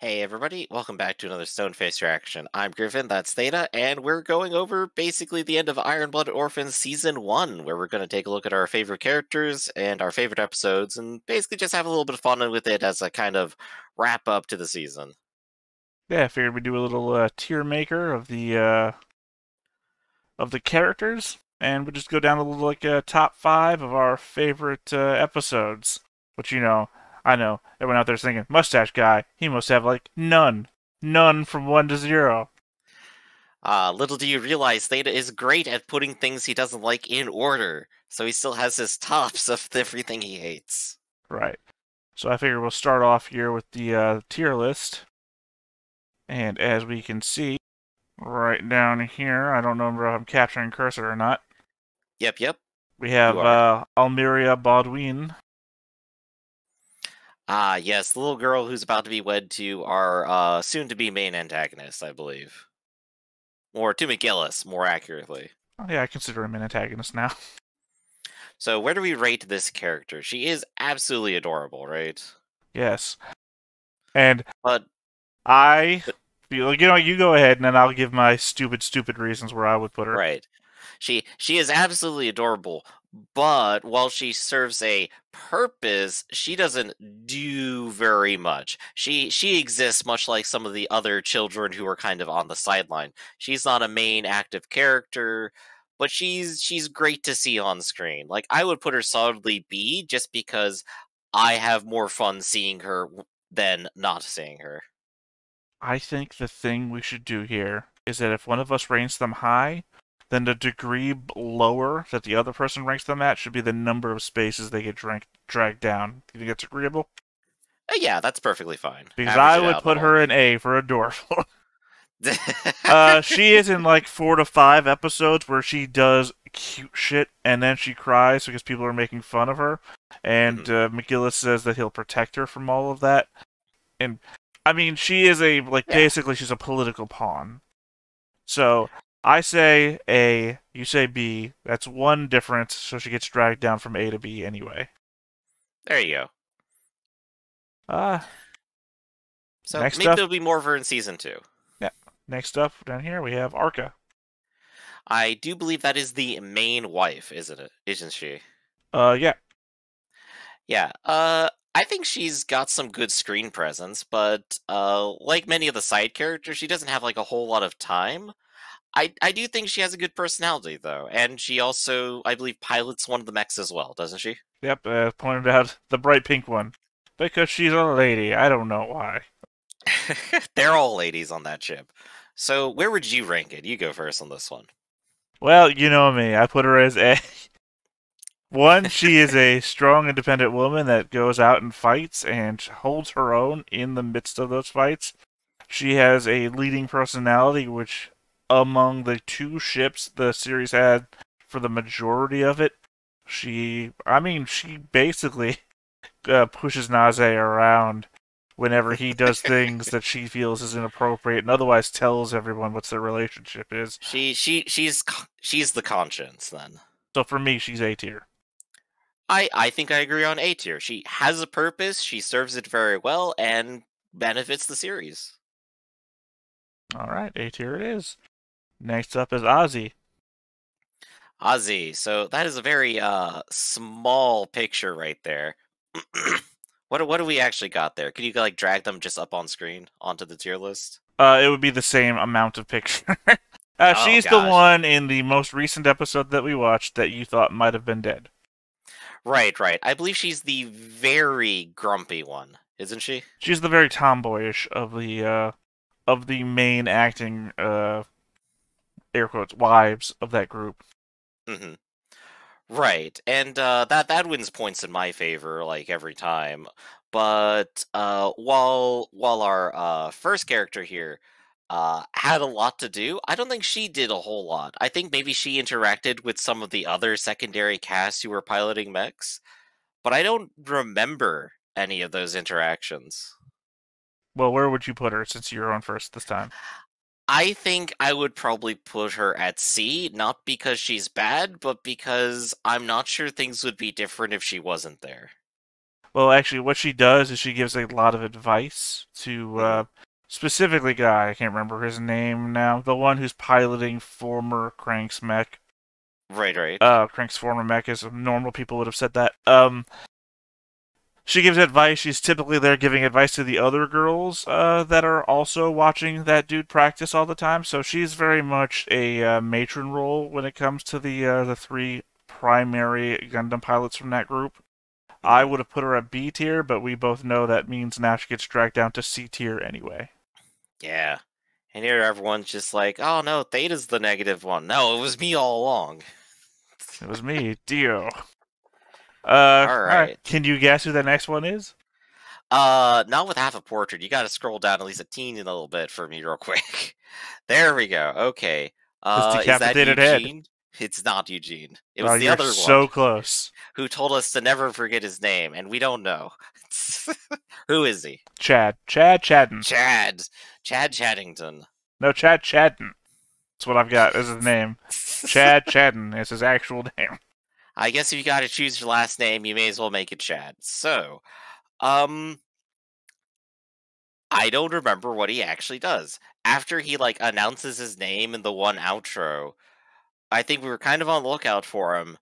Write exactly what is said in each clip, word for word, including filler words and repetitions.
Hey everybody, welcome back to another Stone Faced Reaction. I'm Griffin, that's Theta, and we're going over basically the end of Iron Blooded Orphans Season one, where we're going to take a look at our favorite characters and our favorite episodes, and basically just have a little bit of fun with it as a kind of wrap-up to the season. Yeah, I figured we'd do a little uh, tier maker of the, uh, of the characters, and we'll just go down a little, like, uh, top five of our favorite uh, episodes, which, you know... I know, everyone out there's thinking, mustache guy, he must have, like, none. None from one to zero. Uh, little do you realize, Theta is great at putting things he doesn't like in order, so he still has his tops of everything he hates. Right. So I figure we'll start off here with the uh, tier list. And as we can see, right down here, I don't know if I'm capturing cursor or not. Yep, yep. We have uh, Almiria Bauduin. Ah, yes, the little girl who's about to be wed to our uh, soon-to-be main antagonist, I believe. Or to McGillis, more accurately. Oh, yeah, I consider him an antagonist now. So where do we rate this character? She is absolutely adorable, right? Yes. And but I... You know, you go ahead, and then I'll give my stupid, stupid reasons where I would put her. Right. She, she is absolutely adorable. But while she serves a purpose, she doesn't do very much. She she exists much like some of the other children who are kind of on the sideline. She's not a main active character, but she's she's great to see on screen. Like, I would put her solidly B just because I have more fun seeing her than not seeing her. I think the thing we should do here is that if one of us ranks them high, then the degree lower that the other person ranks them at should be the number of spaces they get drank, dragged down. Do you think that's agreeable? Uh, yeah, that's perfectly fine. Because Average I would put her in A for adorable. uh, she is in like four to five episodes where she does cute shit and then she cries because people are making fun of her. And mm-hmm. uh, McGillis says that he'll protect her from all of that. And I mean, she is a, like, yeah. basically she's a political pawn. So... I say A, you say B. That's one difference, so she gets dragged down from A to B anyway. There you go. Uh, so next maybe up, there'll be more of her in Season two. Yeah. Next up, down here, we have Orga. I do believe that is the main wife, isn't it? Isn't she? Uh, yeah. Yeah, uh... I think she's got some good screen presence, but uh, like many of the side characters, she doesn't have, like, a whole lot of time. I, I do think she has a good personality, though, and she also, I believe, pilots one of the mechs as well, doesn't she? Yep, uh, pointed out the bright pink one. Because she's a lady, I don't know why. They're all ladies on that ship. So, where would you rank it? You go first on this one. Well, you know me, I put her as A. One, she is a strong, independent woman that goes out and fights and holds her own in the midst of those fights. She has a leading personality, which, among the two ships the series had for the majority of it, she, I mean, she basically uh, pushes Naze around whenever he does things that she feels is inappropriate, and otherwise tells everyone what their relationship is. She, she, she's, she's the conscience, then. So for me, she's A tier. I, I think I agree on A tier. She has a purpose, she serves it very well, and benefits the series. Alright, A tier it is. Next up is Ozzy. Ozzy, so that is a very uh, small picture right there. what what do we actually got there? Could you, like, drag them just up on screen onto the tier list? Uh, it would be the same amount of picture. uh, oh, she's gosh. the one in the most recent episode that we watched that you thought might have been dead. Right, right. I believe she's the very grumpy one, isn't she? She's the very tomboyish of the uh, of the main acting uh, air quotes wives of that group. Mm-hmm. Right, and uh, that that wins points in my favor, like, every time. But uh, while while our uh, first character here uh, had a lot to do, I don't think she did a whole lot. I think maybe she interacted with some of the other secondary casts who were piloting mechs, but I don't remember any of those interactions. Well, where would you put her since you're on first this time? I think I would probably put her at C, not because she's bad, but because I'm not sure things would be different if she wasn't there. Well, actually, what she does is she gives a lot of advice to uh, specifically guy. I can't remember his name now. The one who's piloting former Crank's mech. Right, right. Uh, Crank's former mech, as normal people would have said that. Um, she gives advice. She's typically there giving advice to the other girls uh, that are also watching that dude practice all the time. So she's very much a uh, matron role when it comes to the uh, the three primary Gundam pilots from that group. I would have put her at B tier, but we both know that means now she gets dragged down to C tier anyway. Yeah. And here everyone's just like, oh no, Theta's the negative one. No, it was me all along. It was me, Dio. Uh, all right. All right. Can you guess who the next one is? Uh, not with half a portrait. You gotta scroll down at least a teeny little bit for me real quick. There we go. Okay. Uh, is that Eugene? Head. It's not Eugene. It was oh, the other one. So close. Who told us to never forget his name, and we don't know. Who is he? Chad. Chad Chadden. Chad. Chad Chaddington. No, Chad Chadden. That's what I've got as his name. Chad Chadden is his actual name. I guess if you gotta choose your last name, you may as well make it Chad. So, um... I don't remember what he actually does. After he, like, announces his name in the one outro, I think we were kind of on the lookout for him,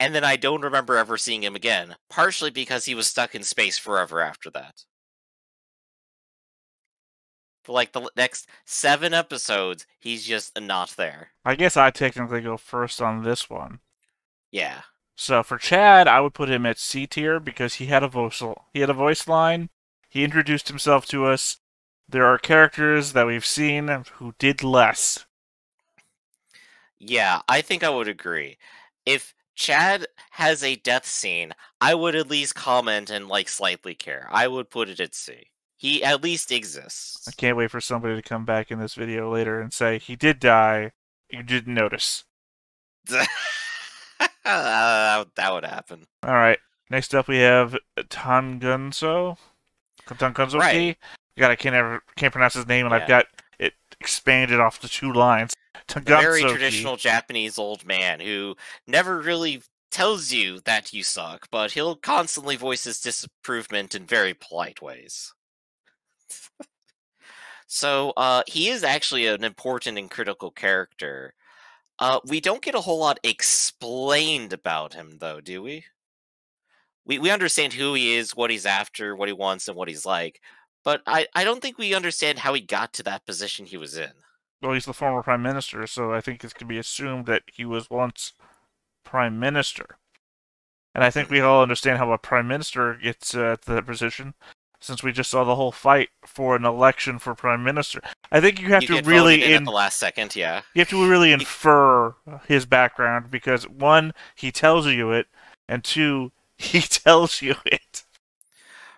and then I don't remember ever seeing him again, partially because he was stuck in space forever after that. For like the next seven episodes, he's just not there. I guess I technically go first on this one. Yeah. So for Chad, I would put him at C tier because he had a vocal, he had a voice line, he introduced himself to us, there are characters that we've seen who did less. Yeah, I think I would agree. If Chad has a death scene, I would at least comment and, like, slightly care. I would put it at C. He at least exists. I can't wait for somebody to come back in this video later and say, he did die, you didn't notice. That would happen. Alright, next up we have Tan Gunso. Tan Gunso-ki. Right. God, I can't, ever, can't pronounce his name, and yeah. I've got it expanded off the two lines. Very traditional Japanese old man who never really tells you that you suck, but he'll constantly voice his disapprovement in very polite ways. So uh, he is actually an important and critical character. Uh, we don't get a whole lot explained about him, though, do we? We we understand who he is, what he's after, what he wants, and what he's like, but I, I don't think we understand how he got to that position he was in. Well, he's the former prime minister, so I think it can be assumed that he was once prime minister. And I think we all understand how a prime minister gets uh, to that position, since we just saw the whole fight for an election for prime minister. I think you have you to get really in, in at the last second, yeah. You have to really infer his background because one, he tells you it, and two, he tells you it.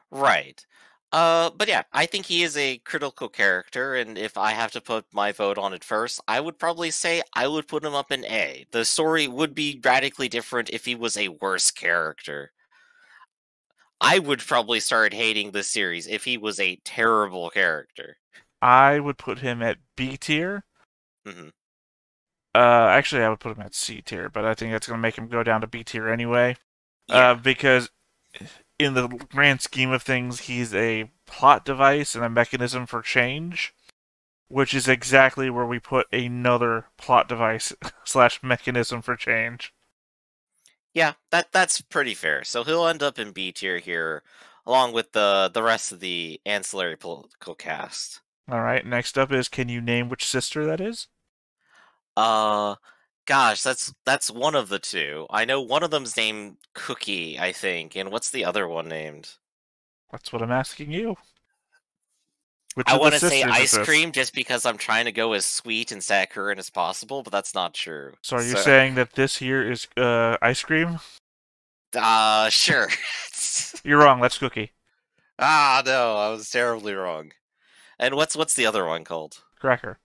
Right. Uh, but yeah, I think he is a critical character, and if I have to put my vote on it first, I would probably say I would put him up in A. The story would be radically different if he was a worse character. I would probably start hating this series if he was a terrible character. I would put him at B tier. Mm-hmm. Uh, actually, I would put him at C tier, but I think that's going to make him go down to B tier anyway. Yeah. Uh, because... in the grand scheme of things, he's a plot device and a mechanism for change, which is exactly where we put another plot device slash mechanism for change. Yeah, that that's pretty fair. So he'll end up in B tier here, along with the, the rest of the ancillary political cast. Alright, next up is, can you name which sister that is? Uh... Gosh, that's that's one of the two. I know one of them's named Cookie, I think, and what's the other one named? That's what I'm asking you. Which I want to say ice cream just because I'm trying to go as sweet and saccharine as possible, but that's not true. So are you so... saying that this here is uh, ice cream? Uh, sure. You're wrong, that's Cookie. Ah, no, I was terribly wrong. And what's what's the other one called? Cracker.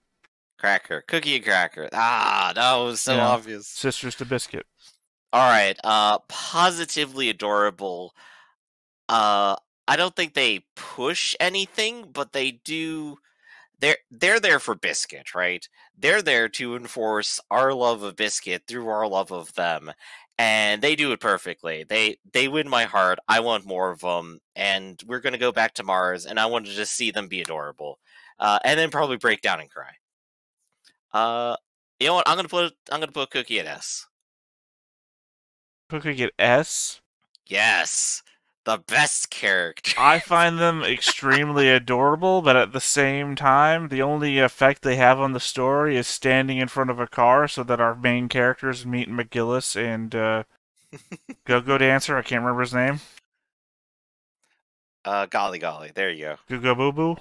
Cracker. Cookie and Cracker. Ah, that was so yeah. obvious. Sisters to Biscuit. Alright, uh, positively adorable. Uh, I don't think they push anything, but they do... They're, they're there for Biscuit, right? They're there to enforce our love of Biscuit through our love of them. and they do it perfectly. They they win my heart. I want more of them, and we're going to go back to Mars, and I want to just see them be adorable, uh, and then probably break down and cry. Uh, you know what? I'm going to put I'm going to put Cookie at S. Put Cookie at S. Yes, the best character. I find them extremely adorable, but at the same time, the only effect they have on the story is standing in front of a car so that our main characters meet McGillis and uh, Go-Go Dancer. I can't remember his name. Uh, golly golly, there you go. Go-Go Boo-Boo?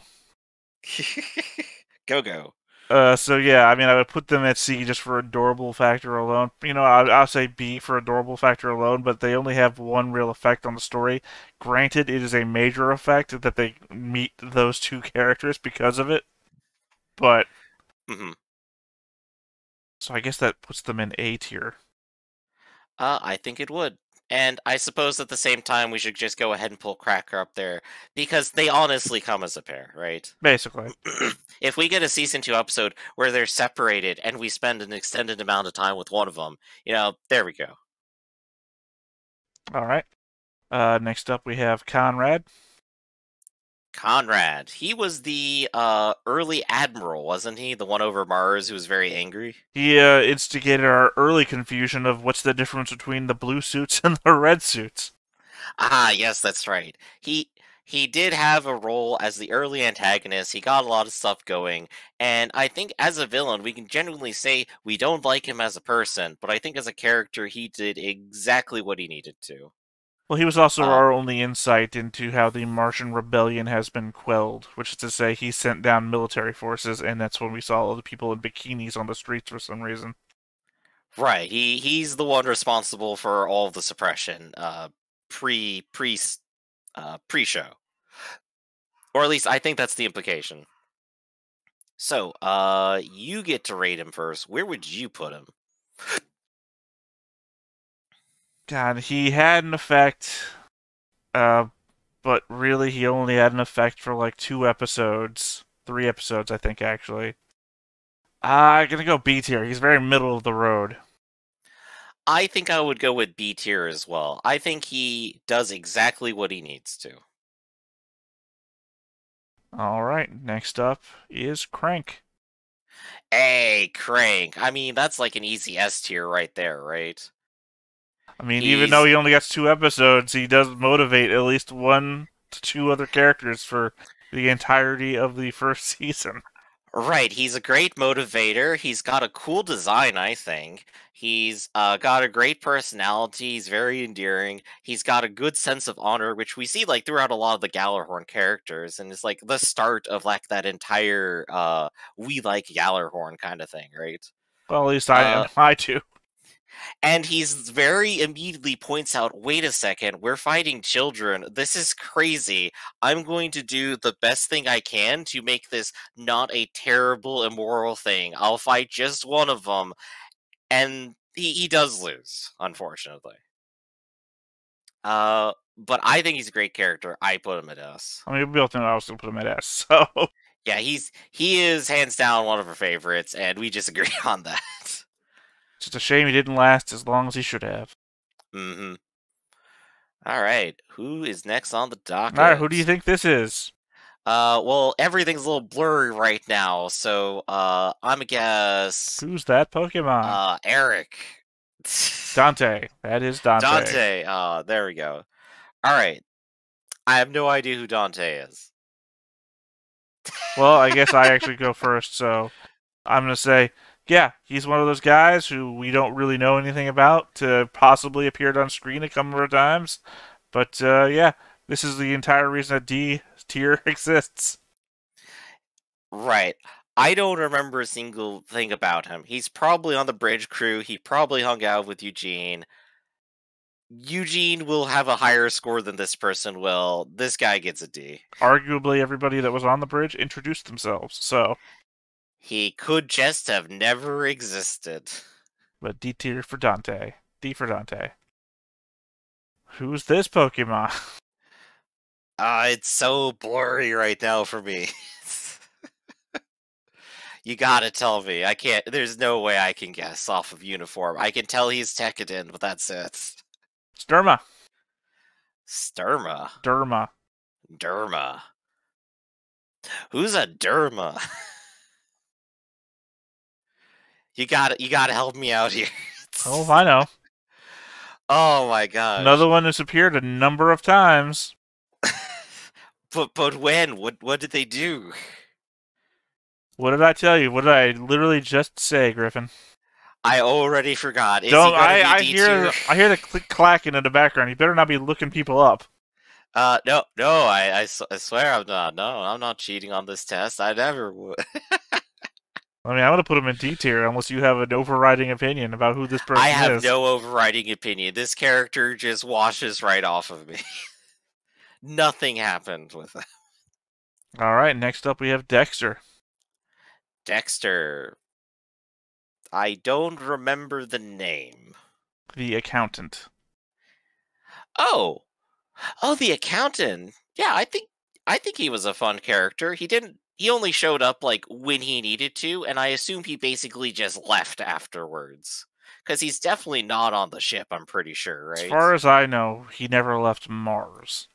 Go-Go. Uh, so yeah, I mean, I would put them at C just for adorable factor alone. You know, I, I'll say B for adorable factor alone, but they only have one real effect on the story. Granted, it is a major effect that they meet those two characters because of it, but... Mm-hmm. So I guess that puts them in A tier. Uh, I think it would. And I suppose at the same time we should just go ahead and pull Cracker up there, because they honestly come as a pair, right? Basically. If we get a season two episode where they're separated and we spend an extended amount of time with one of them, you know, there we go. All right. Uh, next up we have Conrad. Conrad. He was the uh, early admiral, wasn't he? The one over Mars who was very angry? He uh, instigated our early confusion of what's the difference between the blue suits and the red suits. Ah, yes, that's right. He... He did have a role as the early antagonist. He got a lot of stuff going. And I think as a villain, we can genuinely say we don't like him as a person. But I think as a character, he did exactly what he needed to. Well, he was also um, our only insight into how the Martian rebellion has been quelled. Which is to say, he sent down military forces, and that's when we saw all the people in bikinis on the streets for some reason. Right. He He's the one responsible for all the suppression uh, pre pre. Uh, pre-show. Or at least I think that's the implication. So, uh, you get to rate him first. Where would you put him? God, he had an effect, uh, but really he only had an effect for like two episodes. Three episodes, I think, actually. I'm gonna go B tier. He's very middle of the road. I think I would go with B tier as well. I think he does exactly what he needs to. All right, next up is Crank. Hey, Crank. I mean, that's like an easy S tier right there, right? I mean, He's... even though he only gets two episodes, he does motivate at least one to two other characters for the entirety of the first season. Right, he's a great motivator. He's got a cool design, I think. He's uh, got a great personality. He's very endearing. He's got a good sense of honor, which we see like throughout a lot of the Gjallarhorn characters, and it's like the start of like that entire uh, "we like Gjallarhorn" kind of thing, right? Well, at least I uh, am. I too. And he's very immediately points out, wait a second, we're fighting children. This is crazy. I'm going to do the best thing I can to make this not a terrible, immoral thing. I'll fight just one of them. And he, he does lose, unfortunately. Uh, but I think he's a great character. I put him at S. I mean, we both know I was going to put him at S, so... Yeah, he's he is hands down one of our favorites, and we just agree on that. It's just a shame he didn't last as long as he should have. Mm-hmm. All right, who is next on the docket? All right, who do you think this is? Uh, well, everything's a little blurry right now, so uh, I'm a guess. Who's that Pokemon? Uh, Eric. Dante. That is Dante. Dante. Uh, there we go. All right, I have no idea who Dante is. Well, I guess I actually go first, so I'm gonna say. Yeah, he's one of those guys who we don't really know anything about to possibly appeared on screen a couple of times. But, uh, yeah, this is the entire reason that D tier exists. Right. I don't remember a single thing about him. He's probably on the bridge crew. He probably hung out with Eugene. Eugene will have a higher score than this person will. This guy gets a D. Arguably, everybody that was on the bridge introduced themselves, so... He could just have never existed. But D tier for Dante. D for Dante. Who's this Pokemon? Uh, it's so blurry right now for me. You gotta tell me. I can't. There's no way I can guess off of uniform. I can tell he's Tekkadan, but that's it. It's Derma. Derma. Derma. Derma. Who's a Derma? You gotta, you gotta help me out here. Oh, I know. Oh my god! Another one that's appeared a number of times. But but when? What what did they do? What did I tell you? What did I literally just say, Griffin? I already forgot. Is Don't he I? I hear I hear the click clacking in the background. You better not be looking people up. Uh no no I I, I swear I'm not. No, I'm not cheating on this test. I never would. I mean, I'm going to put him in D tier unless you have an overriding opinion about who this person is. I have is. no overriding opinion. This character just washes right off of me. Nothing happened with him. All right, next up we have Dexter. Dexter. I don't remember the name. The accountant. Oh. Oh, the accountant. Yeah, I think I think he was a fun character. He didn't He only showed up, like, when he needed to, and I assume he basically just left afterwards. Because he's definitely not on the ship, I'm pretty sure, right? As far as I know, he never left Mars.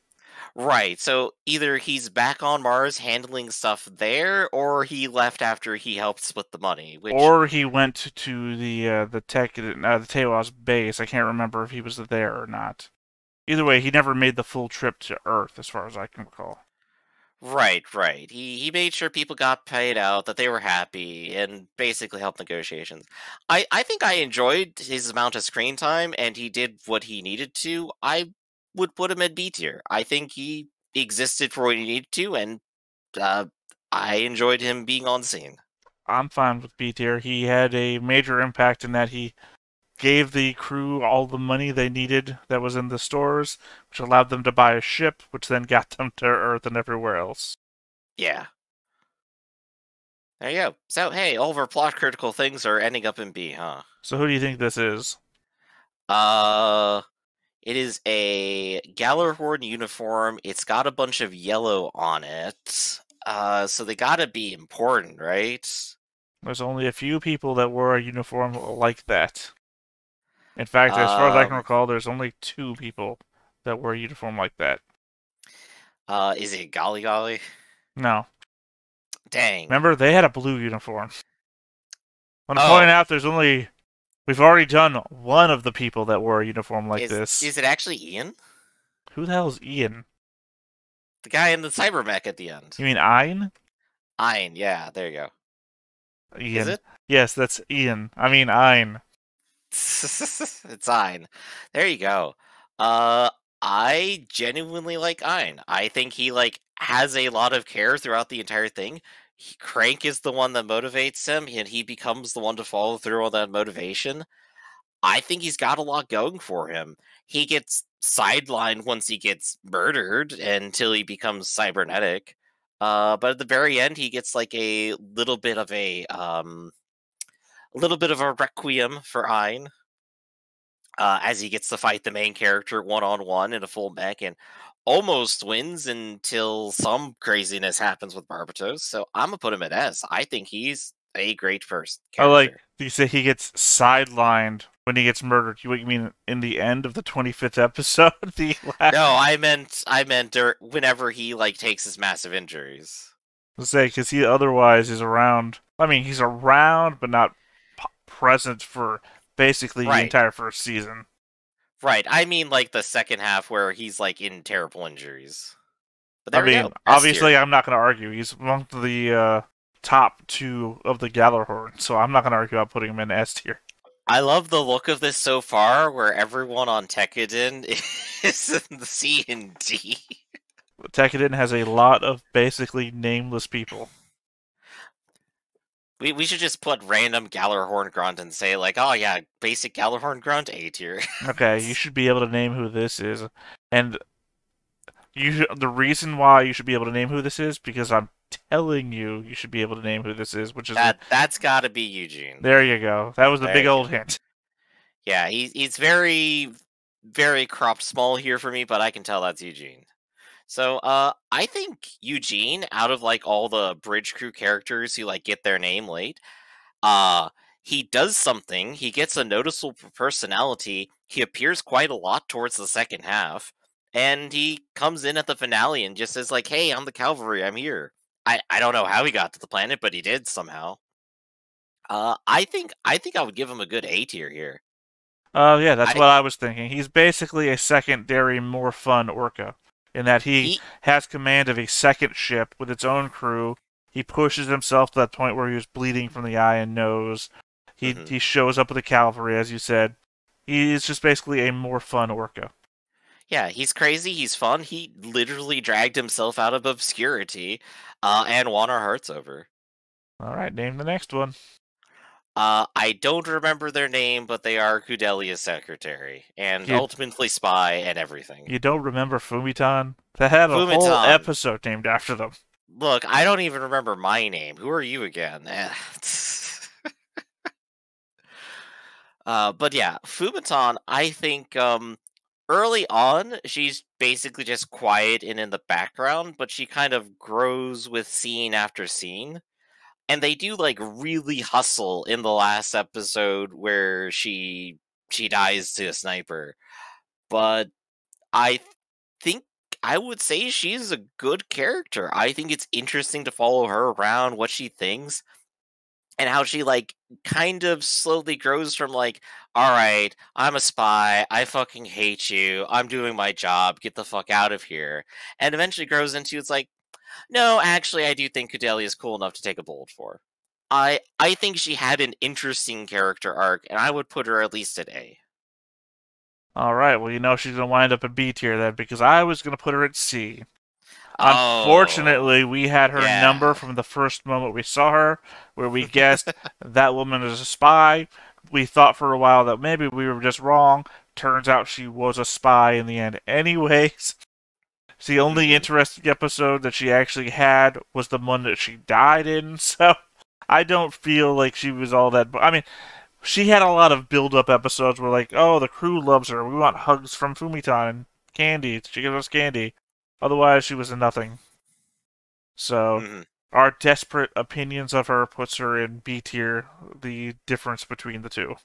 Right, so either he's back on Mars handling stuff there, or he left after he helped split the money. Which... Or he went to the uh, the tech, uh, the Teiwaz base. I can't remember if he was there or not. Either way, he never made the full trip to Earth, as far as I can recall. Right, right. He he made sure people got paid out, that they were happy, and basically helped negotiations. I, I think I enjoyed his amount of screen time, and he did what he needed to. I would put him at B tier. I think he existed for what he needed to, and uh, I enjoyed him being on scene. I'm fine with B tier. He had a major impact in that he gave the crew all the money they needed that was in the stores, which allowed them to buy a ship, which then got them to Earth and everywhere else. Yeah. There you go. So, hey, all of our plot-critical things are ending up in B, huh? So who do you think this is? Uh, it is a Gjallarhorn uniform. It's got a bunch of yellow on it. Uh, so they gotta be important, right? There's only a few people that wore a uniform like that. In fact, as far as I can recall, there's only two people that wear a uniform like that. Uh, is it Golly Golly? No. Dang. Remember, they had a blue uniform. I want to oh. point out there's only... We've already done one of the people that wore a uniform like is, this. Is it actually Ian? Who the hell is Ian? The guy in the cybermech at the end. You mean Ein? Ein, yeah, there you go. Ian. Is it? Yes, that's Ian. I mean Ein. It's Ein. There you go. Uh, I genuinely like Ein. I think he like has a lot of care throughout the entire thing. He, Crank is the one that motivates him, and he becomes the one to follow through on that motivation. I think he's got a lot going for him. He gets sidelined once he gets murdered until he becomes cybernetic. Uh, but at the very end, he gets like a little bit of a um. A little bit of a requiem for Ein uh, as he gets to fight the main character one-on-one in a full mech and almost wins until some craziness happens with Barbatos. So I'm going to put him at S. I think he's a great person. Character. I like you say he gets sidelined when he gets murdered. You, what, you mean in the end of the twenty-fifth episode? The last... No, I meant I meant whenever he like takes his massive injuries. I was saying, because he otherwise is around. I mean, he's around, but not present for basically right. the entire first season. Right. I mean, like, the second half where he's, like, in terrible injuries. But there I mean, obviously, I'm not going to argue. He's among the uh, top two of the Gjallarhorn, so I'm not going to argue about putting him in S tier. I love the look of this so far, where everyone on Tekkadan is in the C and D. Tekkadan has a lot of basically nameless people. We we should just put random Gjallarhorn grunt and say, like, oh yeah, basic Gjallarhorn grunt A tier. Okay, you should be able to name who this is, and you should, the reason why you should be able to name who this is because I'm telling you, you should be able to name who this is, which is that that's got to be Eugene. There you go. That was the there big old hint. Yeah, he he's very very cropped small here for me, but I can tell that's Eugene. So uh, I think Eugene, out of like all the bridge crew characters who like get their name late, uh, he does something. He gets a noticeable personality. He appears quite a lot towards the second half. And he comes in at the finale and just says like, hey, I'm the cavalry. I'm here. I, I don't know how he got to the planet, but he did somehow. Uh, I think I think I would give him a good A tier here. Uh, yeah, that's I, what I was thinking. He's basically a secondary, more fun Orca, in that he, he has command of a second ship with its own crew. He pushes himself to that point where he was bleeding from the eye and nose. He mm-hmm. he shows up with the cavalry, as you said. He's just basically a more fun Orca. Yeah, he's crazy, he's fun, he literally dragged himself out of obscurity, uh, and won our hearts over. Alright, name the next one. Uh, I don't remember their name, but they are Kudelia's secretary, and you, ultimately spy and everything. You don't remember Fumitan? They had a Fumitan. whole episode named after them. Look, I don't even remember my name. Who are you again? uh, but yeah, Fumitan, I think, um... early on, she's basically just quiet and in the background, but she kind of grows with scene after scene. And they do, like, really hustle in the last episode where she she dies to a sniper. But I think I would say she's a good character. I think it's interesting to follow her around, what she thinks, and how she, like, kind of slowly grows from, like, alright, I'm a spy, I fucking hate you, I'm doing my job, get the fuck out of here. And eventually grows into, it's like, no, actually, I do think Kudelia is cool enough to take a bullet for. I I think she had an interesting character arc, and I would put her at least at A. Alright, well, you know she's going to wind up at B tier then, because I was going to put her at C. Unfortunately, oh, we had her yeah. number from the first moment we saw her, where we guessed that woman is a spy. We thought for a while that maybe we were just wrong. Turns out she was a spy in the end anyways. So the only interesting episode that she actually had was the one that she died in, so I don't feel like she was all that... I mean, she had a lot of build-up episodes where, like, oh, the crew loves her, we want hugs from Fumitan and candy, she gives us candy. Otherwise, she was a nothing. So, mm-hmm. our desperate opinions of her puts her in B tier, the difference between the two.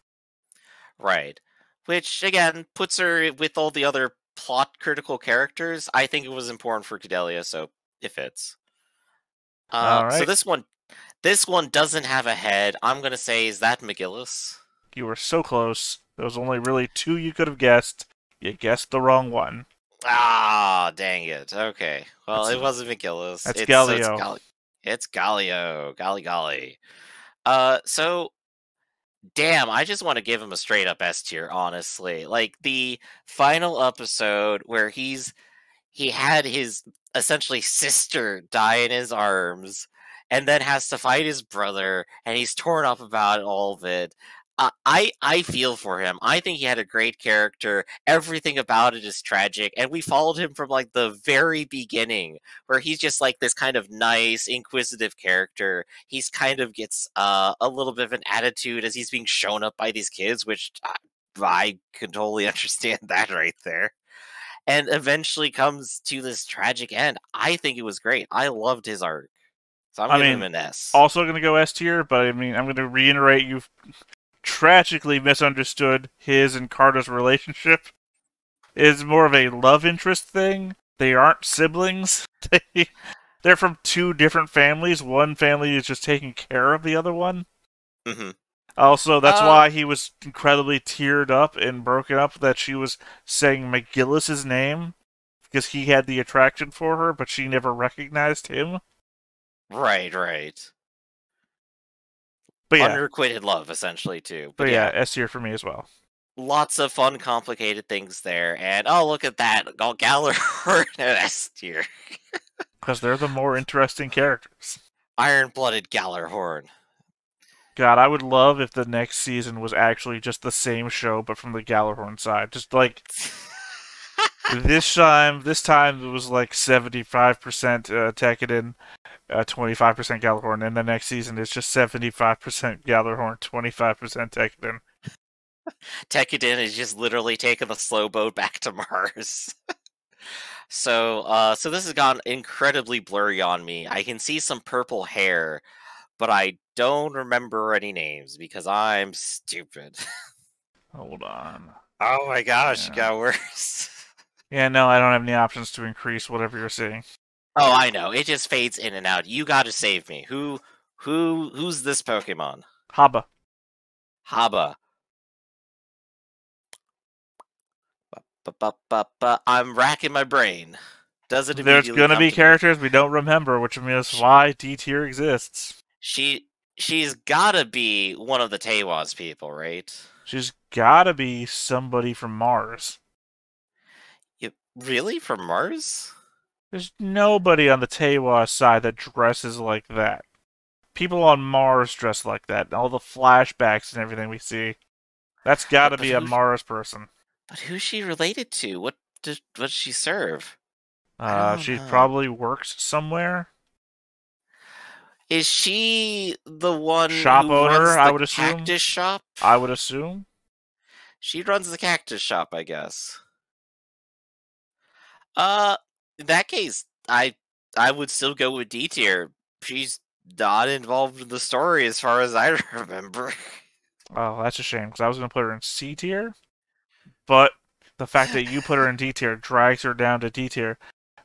Right. Which, again, puts her with all the other plot-critical characters. I think it was important for Kudelia, so it fits. Uh, all right. So this one, this one doesn't have a head. I'm going to say, is that McGillis? You were so close. There was only really two you could have guessed. You guessed the wrong one. Ah, dang it. Okay. Well, that's, it wasn't McGillis. That's it's, Gaelio. It's, Gaelio. it's Gaelio. Golly, golly. Uh, so, damn, I just want to give him a straight-up S tier, honestly. Like, the final episode where he's... He had his, essentially, sister die in his arms, and then has to fight his brother, and he's torn up about all of it. Uh, I, I feel for him. I think he had a great character. Everything about it is tragic. And we followed him from, like, the very beginning, where he's just, like, this kind of nice, inquisitive character. He's kind of gets uh, a little bit of an attitude as he's being shown up by these kids, which I, I can totally understand that right there. And eventually comes to this tragic end. I think it was great. I loved his art. So I'm I giving mean, him an S. Also going to go S tier, but I mean, I'm going to reiterate you've... tragically misunderstood his and Carta's relationship. Is more of a love interest thing. They aren't siblings. They, they're from two different families. One family is just taking care of the other one. Mm-hmm. Also, that's uh, why he was incredibly teared up and broken up that she was saying McGillis's name, because he had the attraction for her, but she never recognized him. Right, right. Yeah. Unrequited love, essentially, too. But, but yeah, yeah, S tier for me as well. Lots of fun, complicated things there, and oh, look at that! All Gjallarhorn at S tier. Because they're the more interesting characters. Iron Blooded Gjallarhorn. God, I would love if the next season was actually just the same show, but from the Gjallarhorn side. Just like this time, this time it was like seventy-five percent uh, Tekkadan. Uh, twenty-five percent Gjallarhorn, and the next season it's just seventy-five percent Gjallarhorn, twenty-five percent Tekkadan. Tekkadan is just literally taking the slow boat back to Mars. So, uh, so this has gone incredibly blurry on me. I can see some purple hair, but I don't remember any names because I'm stupid. Hold on. Oh my gosh, yeah. It got worse. Yeah, no, I don't have any options to increase whatever you're seeing. Oh, I know. It just fades in and out. You gotta save me. Who, who, who's this Pokemon? Haba. Haba. Ba-ba-ba-ba. I'm racking my brain. Does it? There's gonna be to characters me? we don't remember, which means she, why D tier exists. She she's gotta be one of the Teiwaz people, right? She's gotta be somebody from Mars. You, really, from Mars? There's nobody on the Teiwaz side that dresses like that. People on Mars dress like that. All the flashbacks and everything we see. That's gotta but be a Mars person. But who's she related to? What did, what does she serve? Uh, she know. probably works somewhere. Is she the one shop who owner? Runs the I would assume. Cactus shop. I would assume. She runs the cactus shop, I guess. Uh, in that case, I I would still go with D tier. She's not involved in the story, as far as I remember. Oh, that's a shame because I was going to put her in C tier. But the fact that you put her in D tier drags her down to D tier.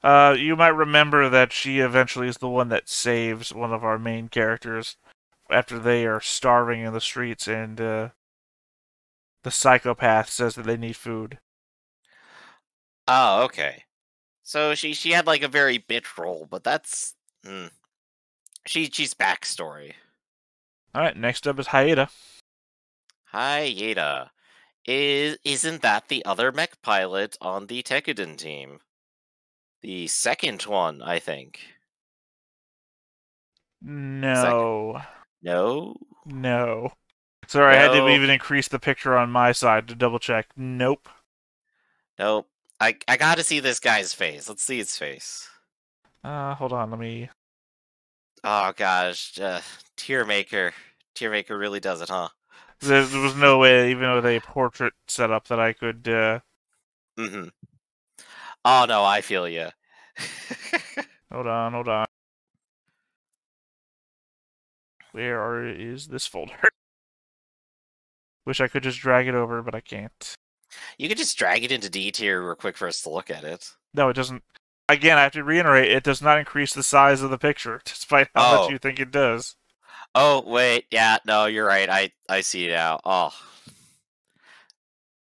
Uh, you might remember that she eventually is the one that saves one of our main characters after they are starving in the streets, and uh, the psychopath says that they need food. Oh, okay. So she she had like a very bitch role, but that's mm. she she's backstory. All right. Next up is Hayata. Hayata. Is, isn't that the other mech pilot on the Tekkadan team? The second one, I think. No. Second. No? No. Sorry, no. I had to even increase the picture on my side to double check. Nope. Nope. I, I gotta see this guy's face. Let's see his face. Uh, hold on, let me... Oh gosh, uh, Tearmaker. Tearmaker really does it, huh? There was no way, even with a portrait setup, that I could. Uh... Mm-hmm. Oh no, I feel you. Hold on, hold on. Where are, is this folder? Wish I could just drag it over, but I can't. You could just drag it into D tier real quick for us to look at it. No, it doesn't. Again, I have to reiterate, it does not increase the size of the picture, despite how oh. much you think it does. Oh, wait, yeah, no, you're right. I, I see it now. Oh.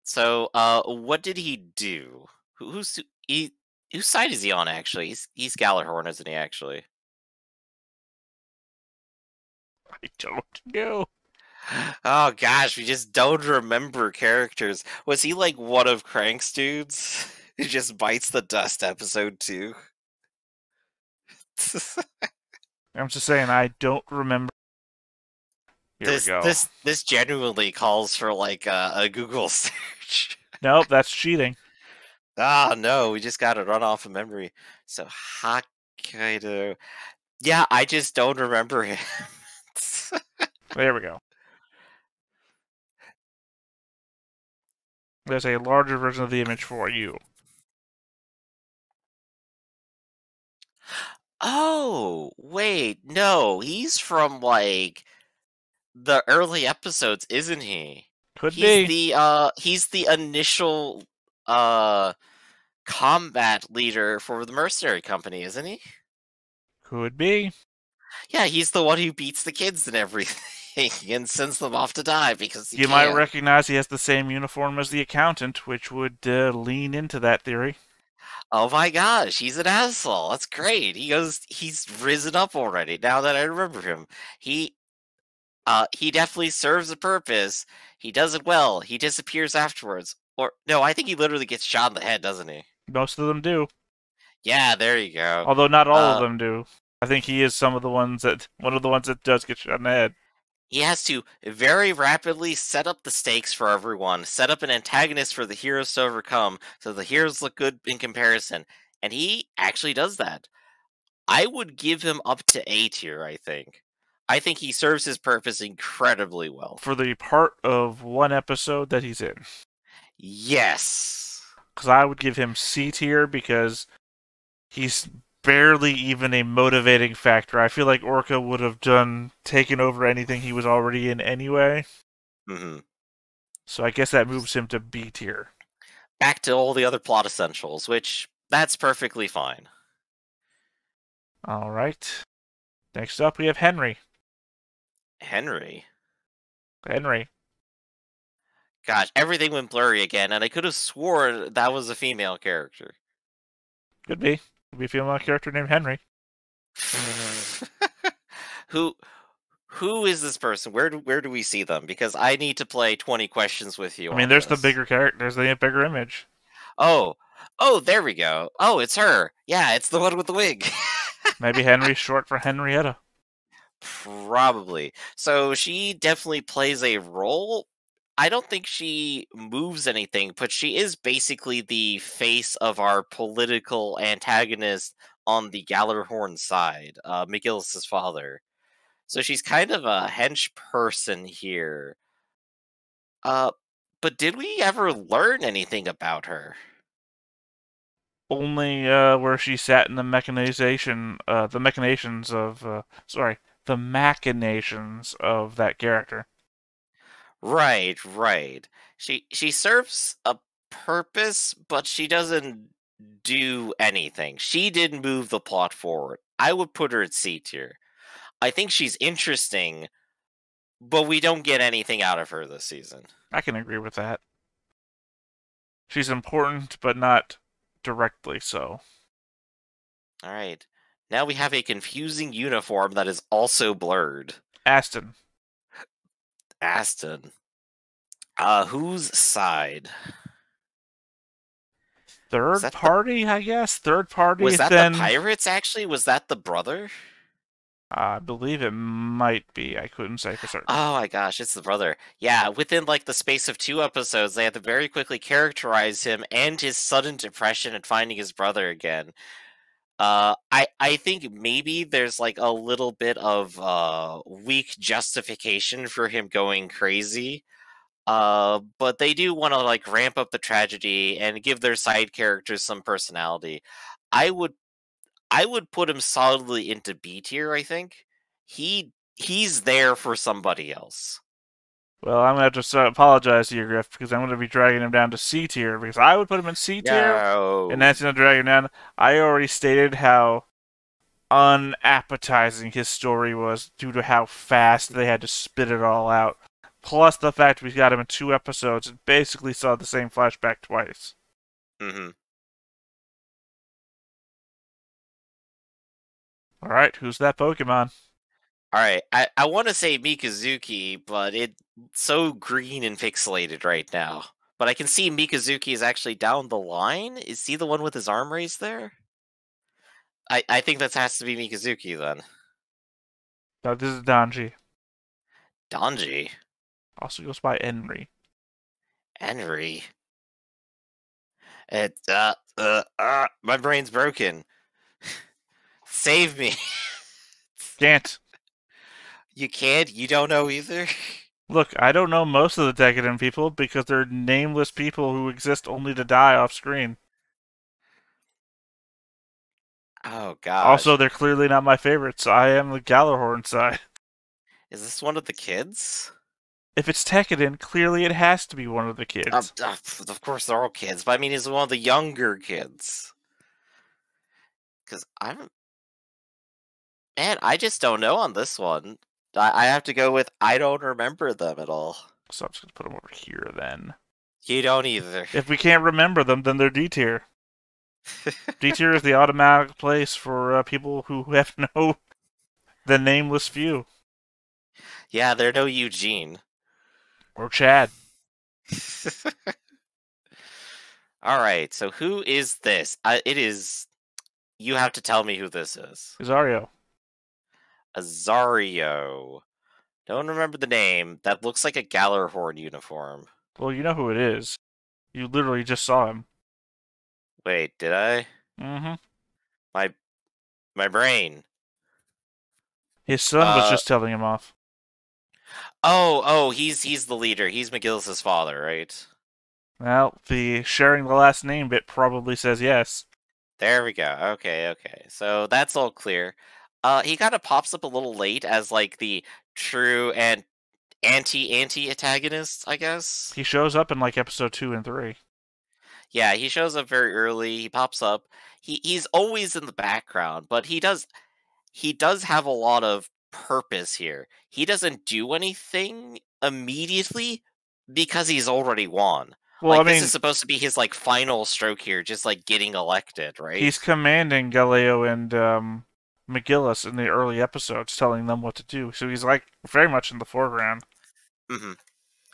So, uh, what did he do? Who, who's, he, whose side is he on, actually? He's, he's Gjallarhorn, isn't he, actually? I don't know. Oh, gosh, we just don't remember characters. Was he, like, one of Crank's dudes? It just bites the dust, episode two. I'm just saying, I don't remember. Here this, we go. This this genuinely calls for like a, a Google search. Nope, that's cheating. Ah, no, we just got to run off of memory. So Hokkaido. Yeah, I just don't remember him. There we go. There's a larger version of the image for you. Oh, wait, no, he's from, like, the early episodes, isn't he? Could he's be. The, uh, he's the initial uh, combat leader for the mercenary company, isn't he? Could be. Yeah, he's the one who beats the kids and everything and sends them off to die because he You can. might recognize he has the same uniform as the accountant, which would uh, lean into that theory. Oh my gosh, he's an asshole. That's great. He goes, he's risen up already. Now that I remember him, he, uh, he definitely serves a purpose. He does it well. He disappears afterwards. Or no, I think he literally gets shot in the head, doesn't he? Most of them do. Yeah, there you go. Although not all uh, of them do. I think he is some of the ones that one of the ones that does get shot in the head. He has to very rapidly set up the stakes for everyone, set up an antagonist for the heroes to overcome, so the heroes look good in comparison. And he actually does that. I would give him up to A tier, I think. I think he serves his purpose incredibly well. For the part of one episode that he's in. Yes. because I would give him C tier because he's barely even a motivating factor. I feel like Orga would have done taken over anything he was already in anyway. Mm-hmm. So I guess that moves him to B tier. Back to all the other plot essentials, which that's perfectly fine. All right. Next up, we have Henry. Henry. Henry. Gosh, everything went blurry again, and I could have sworn that was a female character. Could be. Could be a female character named Henry. Who, who is this person? Where do, where do we see them? Because I need to play twenty questions with you. I mean, on there's this. the bigger character. There's the bigger image. Oh, oh, there we go. Oh, it's her. Yeah, it's the one with the wig. Maybe Henry's short for Henrietta. Probably. So she definitely plays a role. I don't think she moves anything, but she is basically the face of our political antagonist on the Gjallarhorn side, uh, McGillis' father. So she's kind of a hench person here. Uh, but did we ever learn anything about her? Only uh, where she sat in the mechanization, uh, the machinations of, uh, sorry, the machinations of that character. Right, right. She she serves a purpose, but she doesn't do anything. She didn't move the plot forward. I would put her at C tier. I think she's interesting, but we don't get anything out of her this season. I can agree with that. She's important, but not directly so. All right. Now we have a confusing uniform that is also blurred. Aston. Aston. Uh, whose side? Third party, the... I guess? Third party? Was that then... the pirates, actually? Was that the brother? I believe it might be. I couldn't say for certain. Oh my gosh, it's the brother. Yeah, within like the space of two episodes, they had to very quickly characterize him and his sudden depression at finding his brother again. Uh, I, I think maybe there's like a little bit of uh, weak justification for him going crazy, uh, but they do want to like ramp up the tragedy and give their side characters some personality. I would I would put him solidly into B tier, I think. He he's there for somebody else. Well, I'm going to have to apologize to you, Griff, because I'm going to be dragging him down to C tier, because I would put him in C tier, no. and that's going to drag him down. I already stated how unappetizing his story was due to how fast they had to spit it all out, plus the fact we got him in two episodes and basically saw the same flashback twice. Mm-hmm. All right, who's that Pokemon? All right, I, I want to say Mikazuki, but it's so green and pixelated right now. But I can see Mikazuki is actually down the line. Is he the one with his arm raised there? I, I think that has to be Mikazuki, then. No, this is Danji. Danji? Also goes by Henry. Henry? It, uh, uh, uh, my brain's broken. Save me. Can't. You can't? You don't know either? Look, I don't know most of the Tekkadan people because they're nameless people who exist only to die off screen. Oh, God. Also, they're clearly not my favorites. I am the Gjallarhorn side. Is this one of the kids? If it's Tekkadan, clearly it has to be one of the kids. Uh, uh, of course, they're all kids, but I mean, is it one of the younger kids? Because I'm... Man, I just don't know on this one. I have to go with I don't remember them at all. So I'm just going to put them over here then. You don't either. If we can't remember them, then they're D tier. D tier is the automatic place for uh, people who have no... the nameless few. Yeah, they're no Eugene. Or Chad. Alright, so who is this? Uh, it is... You have to tell me who this is. Azario. Azario. Don't remember the name. That looks like a Gjallarhorn uniform. Well, you know who it is. You literally just saw him. Wait, did I? Mm-hmm. My, my brain. His son uh, was just telling him off. Oh, oh, he's he's the leader. He's McGillis' father, right? Well, the sharing the last name bit probably says yes. There we go. Okay, okay. So that's all clear. Uh, he kind of pops up a little late as, like, the true and anti-anti-antagonist, I guess? He shows up in, like, episode two and three. Yeah, he shows up very early. He pops up. He He's always in the background, but he does... He does have a lot of purpose here. He doesn't do anything immediately because he's already won. Well, like, I mean, this is supposed to be his like final stroke here, just like getting elected, right? He's commanding Gaelio and um, McGillis in the early episodes, telling them what to do. So he's like very much in the foreground. Mm-hmm.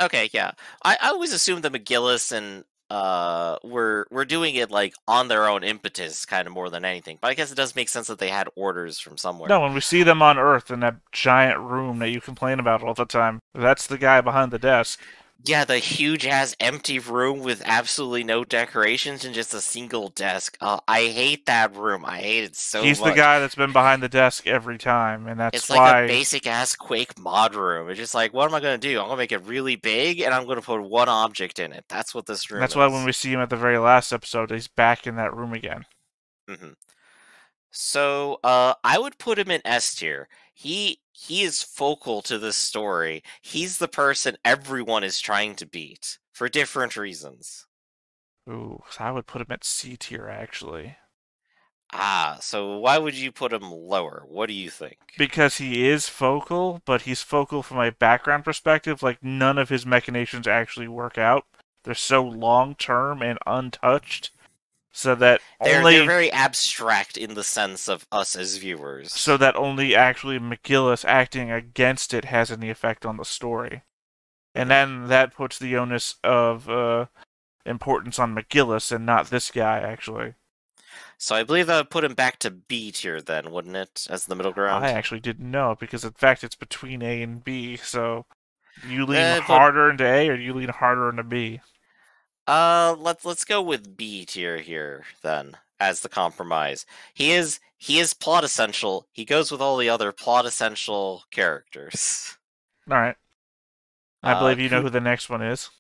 Okay, yeah. I, I always assumed that McGillis and uh we're we're doing it like on their own impetus kind of more than anything, but I guess it does make sense that they had orders from somewhere. No, when we see them on Earth in that giant room that you complain about all the time, that's the guy behind the desk. Yeah, the huge ass empty room with absolutely no decorations and just a single desk. uh, I hate that room. I hate it so he's much. He's the guy that's been behind the desk every time, and that's it's why... like a basic ass Quake mod room. It's just like, what am I gonna do? I'm gonna make it really big and I'm gonna put one object in it. That's what this room that's is. Why when we see him at the very last episode, he's back in that room again. Mm-hmm. So uh I would put him in S tier. He he is focal to this story. He's the person everyone is trying to beat for different reasons. Ooh, so I would put him at C tier actually. Ah, so why would you put him lower? What do you think? Because he is focal, but he's focal from a background perspective. Like, none of his machinations actually work out. They're so long term and untouched. So that they're, only... they're very abstract in the sense of us as viewers. So that only actually McGillis acting against it has any effect on the story. And then that puts the onus of uh, importance on McGillis and not this guy, actually. So I believe that would put him back to B tier then, wouldn't it? As the middle ground? I actually didn't know, because in fact it's between A and B, so you lean uh, but... harder into A or you lean harder into B? Uh, let's let's go with B tier here then as the compromise. He is he is plot essential. He goes with all the other plot essential characters. All right. I uh, believe you know who the next one is.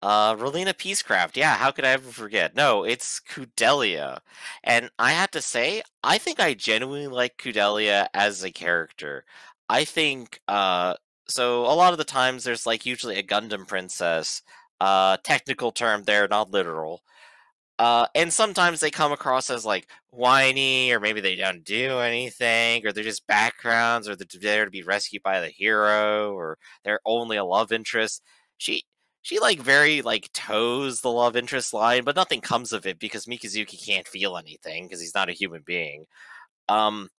Uh, Relina Peacecraft. Yeah, how could I ever forget? No, it's Kudelia, and I had to say, I think I genuinely like Kudelia as a character. I think uh, so a lot of the times there's like usually a Gundam princess. Uh, technical term there, not literal. Uh, and sometimes they come across as like whiny, or maybe they don't do anything, or they're just backgrounds, or they're there to be rescued by the hero, or they're only a love interest. She she like very like toes the love interest line, but nothing comes of it because Mikazuki can't feel anything because he's not a human being. Um,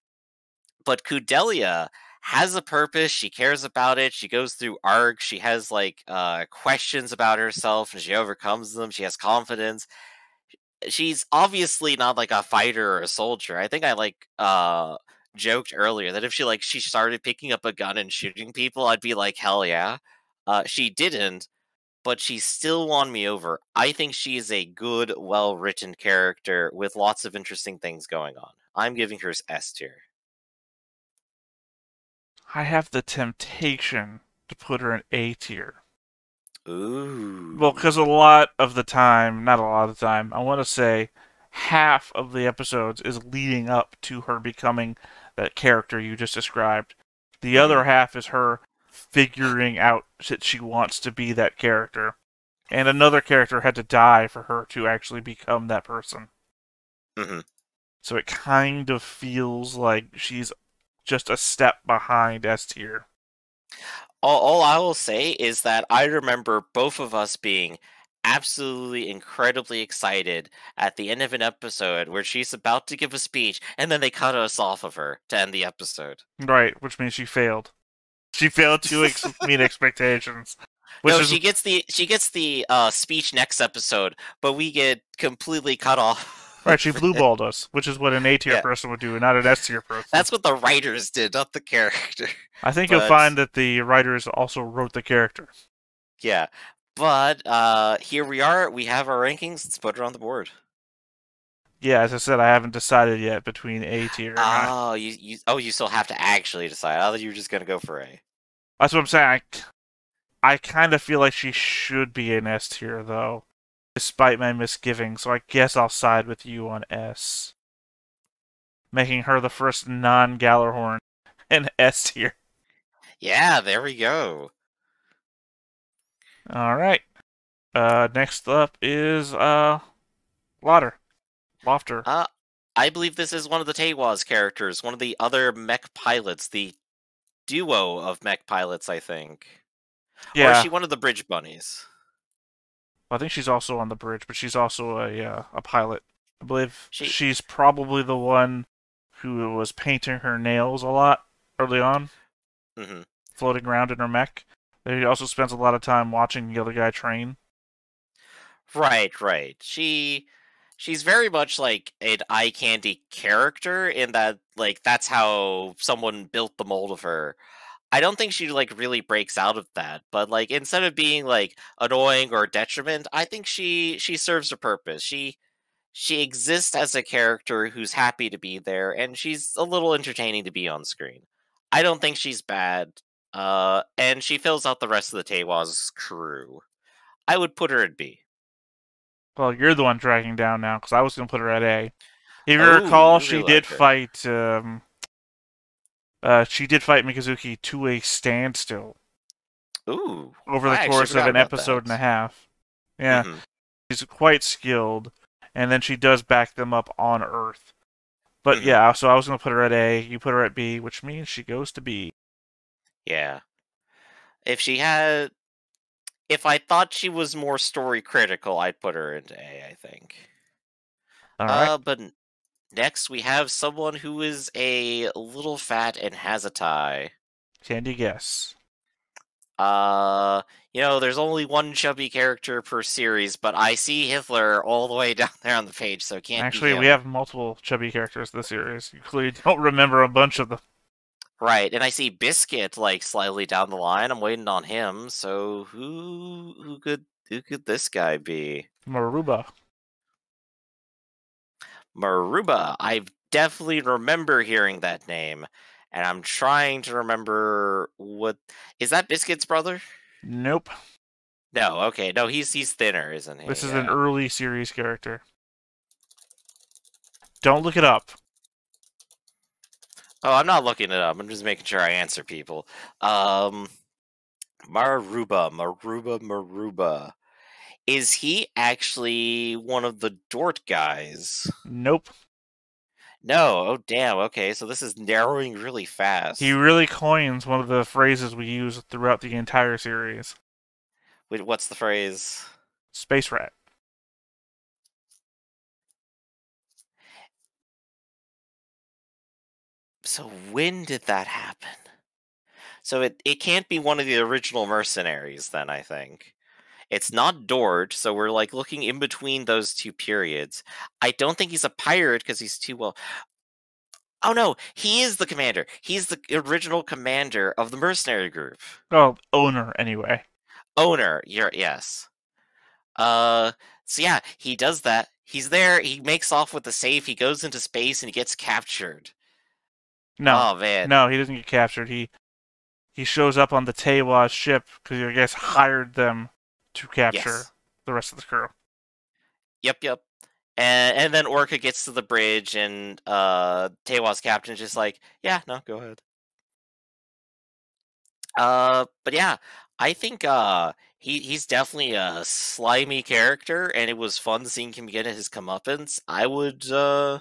but Kudelia has a purpose. She cares about it. She goes through arcs. She has like uh questions about herself and she overcomes them. She has confidence. She's obviously not like a fighter or a soldier. I think I like uh joked earlier that if she like she started picking up a gun and shooting people, I'd be like, hell yeah. Uh she didn't, but she still won me over. I think she is a good, well-written character with lots of interesting things going on. I'm giving her S tier. I have the temptation to put her in A tier. Ooh. Well, because a lot of the time, not a lot of the time, I want to say half of the episodes is leading up to her becoming that character you just described. The other half is her figuring out that she wants to be that character. And another character had to die for her to actually become that person. Mm-hmm. So it kind of feels like she's just a step behind S tier. All, all I will say is that I remember both of us being absolutely incredibly excited at the end of an episode where she's about to give a speech, and then they cut us off of her to end the episode. Right, which means she failed. She failed to ex meet expectations. Which no, is... she gets the she gets the uh, speech next episode, but we get completely cut off. Right, she blue-balled us, which is what an A-tier yeah. person would do, not an S-tier person. That's what the writers did, not the character. I think but, you'll find that the writers also wrote the character. Yeah, but uh, here we are. We have our rankings. Let's put it on the board. Yeah, as I said, I haven't decided yet between A-tier and oh, I. You, you, oh, you still have to actually decide. I thought you were just going to go for A. That's what I'm saying. I, I kind of feel like she should be an S-tier, though. despite my misgivings, so I guess I'll side with you on S. Making her the first non-Gjallarhorn in S tier. Yeah, there we go. Alright. Uh, next up is, uh, Lauder. Lofter. Uh, I believe this is one of the Teiwaz characters, one of the other mech pilots, the duo of mech pilots, I think. Yeah. Or is she one of the bridge bunnies? Well, I think she's also on the bridge, but she's also a, uh, a pilot. I believe she... she's probably the one who was painting her nails a lot early on. Mm-hmm. Floating around in her mech. She also spends a lot of time watching the other guy train. Right, right. She... She's very much like an eye candy character in that, like, that's how someone built the mold of her. I don't think she, like, really breaks out of that, but, like, instead of being, like, annoying or detriment, I think she, she serves a purpose. She, she exists as a character who's happy to be there, and she's a little entertaining to be on screen. I don't think she's bad, uh, and she fills out the rest of the Teiwaz crew. I would put her at B. Well, you're the one dragging down now, because I was going to put her at A. If you Ooh, recall, she like did her. fight... Um, uh, she did fight Mikazuki to a standstill. Ooh. Over the I course of an episode that. and a half. Yeah. Mm-hmm. She's quite skilled, and then she does back them up on Earth. But mm-hmm. yeah, so I was going to put her at A, you put her at B, which means she goes to B. Yeah. If she had... If I thought she was more story critical, I'd put her into A, I think. All right. Uh, but next we have someone who is a little fat and has a tie. Can you guess? Uh, you know, there's only one chubby character per series, but I see Hitler all the way down there on the page, so can't Actually, we have multiple chubby characters this series. You clearly don't remember a bunch of them. Right, and I see Biscuit like slightly down the line. I'm waiting on him. So who who could who could this guy be? Maruba. Maruba. I definitely remember hearing that name, and I'm trying to remember what is that Biscuit's brother? Nope. No. Okay. No, he's he's thinner, isn't he? This is yeah. an early series character. Don't look it up. Oh, I'm not looking it up. I'm just making sure I answer people. Um, Maruba, Maruba, Maruba. Is he actually one of the Dort guys? Nope. No. Oh, damn. Okay, so this is narrowing really fast. He really coins one of the phrases we use throughout the entire series. Wait, what's the phrase? Space rat. So when did that happen? So it, it can't be one of the original mercenaries then, I think. It's not Dort, so we're like looking in between those two periods. I don't think he's a pirate because he's too well... Oh no, he is the commander. He's the original commander of the mercenary group. Oh, owner anyway. Owner, you're, yes. Uh, so yeah, he does that. He's there, he makes off with the safe, he goes into space and he gets captured. No, oh, man. no, he doesn't get captured. He he shows up on the Teiwaz ship because he, I guess, hired them to capture yes. the rest of the crew. Yep, yep. And and then Orga gets to the bridge, and uh, Teiwaz captain's just like, yeah, no, go ahead. Uh, but yeah, I think uh, he he's definitely a slimy character, and it was fun seeing him get his comeuppance. I would. Uh...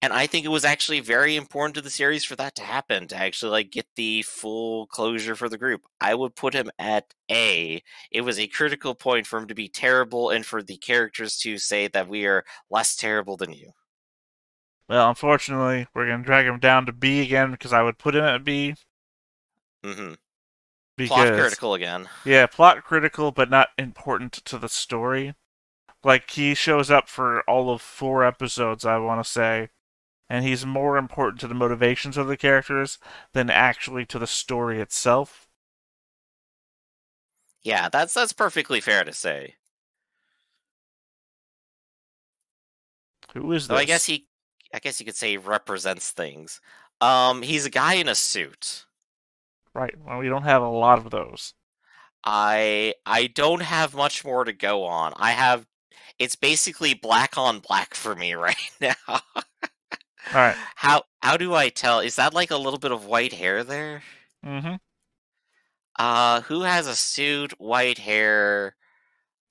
And I think it was actually very important to the series for that to happen, to actually like get the full closure for the group. I would put him at A. It was a critical point for him to be terrible and for the characters to say that we are less terrible than you. Well, unfortunately, we're going to drag him down to B again because I would put him at B. Mm-hmm. Because, plot critical again. Yeah, plot critical, but not important to the story. Like, he shows up for all of four episodes, I want to say, and he's more important to the motivations of the characters than actually to the story itself. Yeah, that's that's perfectly fair to say. Who is this? So I guess he, I guess you could say he represents things. Um, he's a guy in a suit. Right. Well, we don't have a lot of those. I I don't have much more to go on. I have it's basically black on black for me right now. All right. How how do I tell? Is that like a little bit of white hair there? Mm-hmm. Uh, who has a suit, white hair?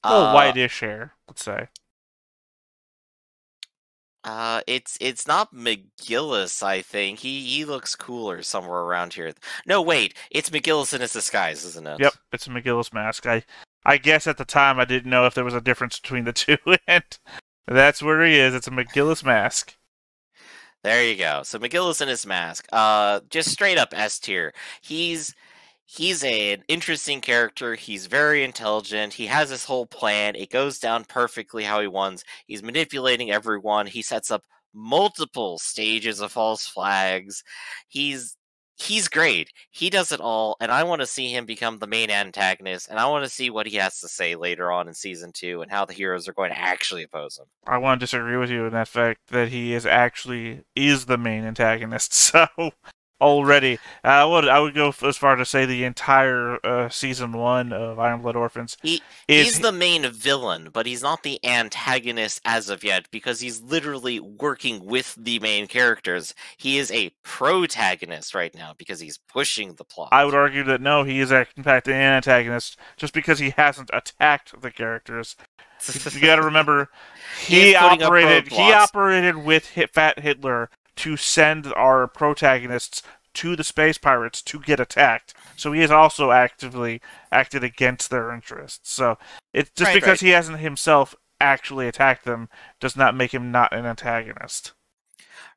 Oh, uh, whitish hair, let's say. Uh, it's it's not McGillis, I think. He he looks cooler somewhere around here. No, wait, it's McGillis in his disguise, isn't it? Yep, it's a McGillis mask. I I guess at the time I didn't know if there was a difference between the two, and that's where he is. It's a McGillis mask. There you go. So McGillis in his mask. Uh, just straight up S tier. He's he's a, an interesting character. He's very intelligent. He has this whole plan. It goes down perfectly how he wants. He's manipulating everyone. He sets up multiple stages of false flags. He's he's great. He does it all, and I want to see him become the main antagonist, and I want to see what he has to say later on in Season two and how the heroes are going to actually oppose him. I want to disagree with you in that fact that he is actually is the main antagonist, so... Already, uh, I would I would go as far to say the entire uh, season one of Iron Blooded Orphans. He is, he's the main villain, but he's not the antagonist as of yet because he's literally working with the main characters. He is a protagonist right now because he's pushing the plot. I would argue that no, he is in fact an antagonist just because he hasn't attacked the characters. You got to remember, he, he operated he operated with Hit Fat Hitler to send our protagonists to the space pirates to get attacked. So he has also actively acted against their interests. So it's just right, because right. he hasn't himself actually attacked them does not make him not an antagonist.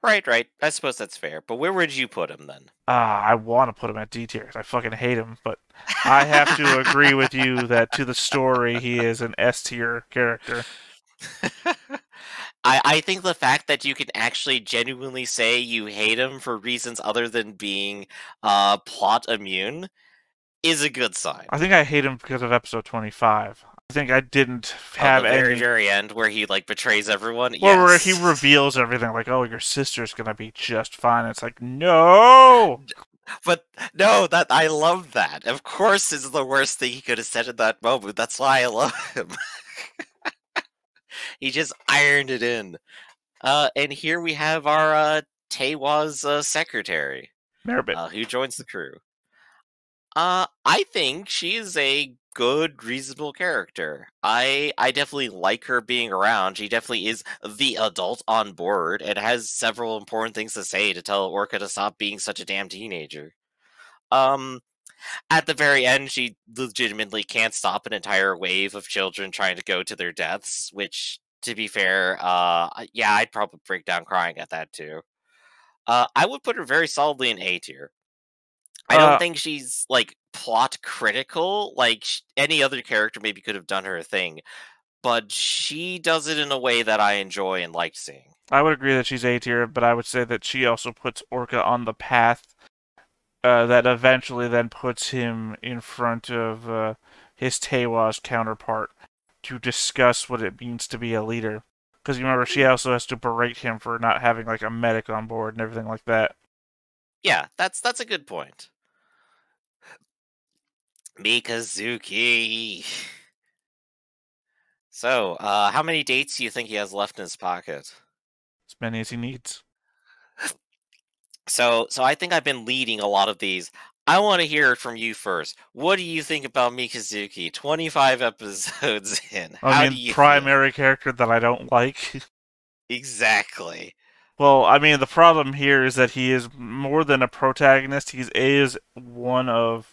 Right, right. I suppose that's fair. But where would you put him then? Ah, uh, I want to put him at D tier because I fucking hate him. But I have to agree with you that to the story, he is an S tier character. I, I think the fact that you can actually genuinely say you hate him for reasons other than being uh, plot immune is a good sign. I think I hate him because of episode twenty-five. I think I didn't have oh, the very, any... very end where he like betrays everyone. Or yes. Where he reveals everything like, oh, your sister's gonna be just fine. It's like, no! But no, that I love that. Of course it's the worst thing he could have said at that moment. That's why I love him. He just ironed it in. Uh, and here we have our uh, Teiwaz uh, secretary, uh, who joins the crew. Uh, I think she is a good, reasonable character. I I definitely like her being around. She definitely is the adult on board and has several important things to say to tell Orga to stop being such a damn teenager. Um... At the very end, she legitimately can't stop an entire wave of children trying to go to their deaths, which, to be fair, uh, yeah, I'd probably break down crying at that, too. Uh, I would put her very solidly in A tier. I don't uh, think she's, like, plot critical. Like, sh any other character maybe could have done her a thing. But she does it in a way that I enjoy and like seeing. I would agree that she's A tier, but I would say that she also puts Orga on the path Uh, that eventually then puts him in front of uh, his Teiwaz counterpart to discuss what it means to be a leader. Because you remember, she also has to berate him for not having like a medic on board and everything like that. Yeah, that's that's a good point. Mikazuki. So, uh, how many dates do you think he has left in his pocket? As many as he needs. So, so I think I've been leading a lot of these. I want to hear it from you first. What do you think about Mikazuki? twenty-five episodes in. I How mean, do you primary think? Character that I don't like. Exactly. Well, I mean, the problem here is that he is more than a protagonist. He is one of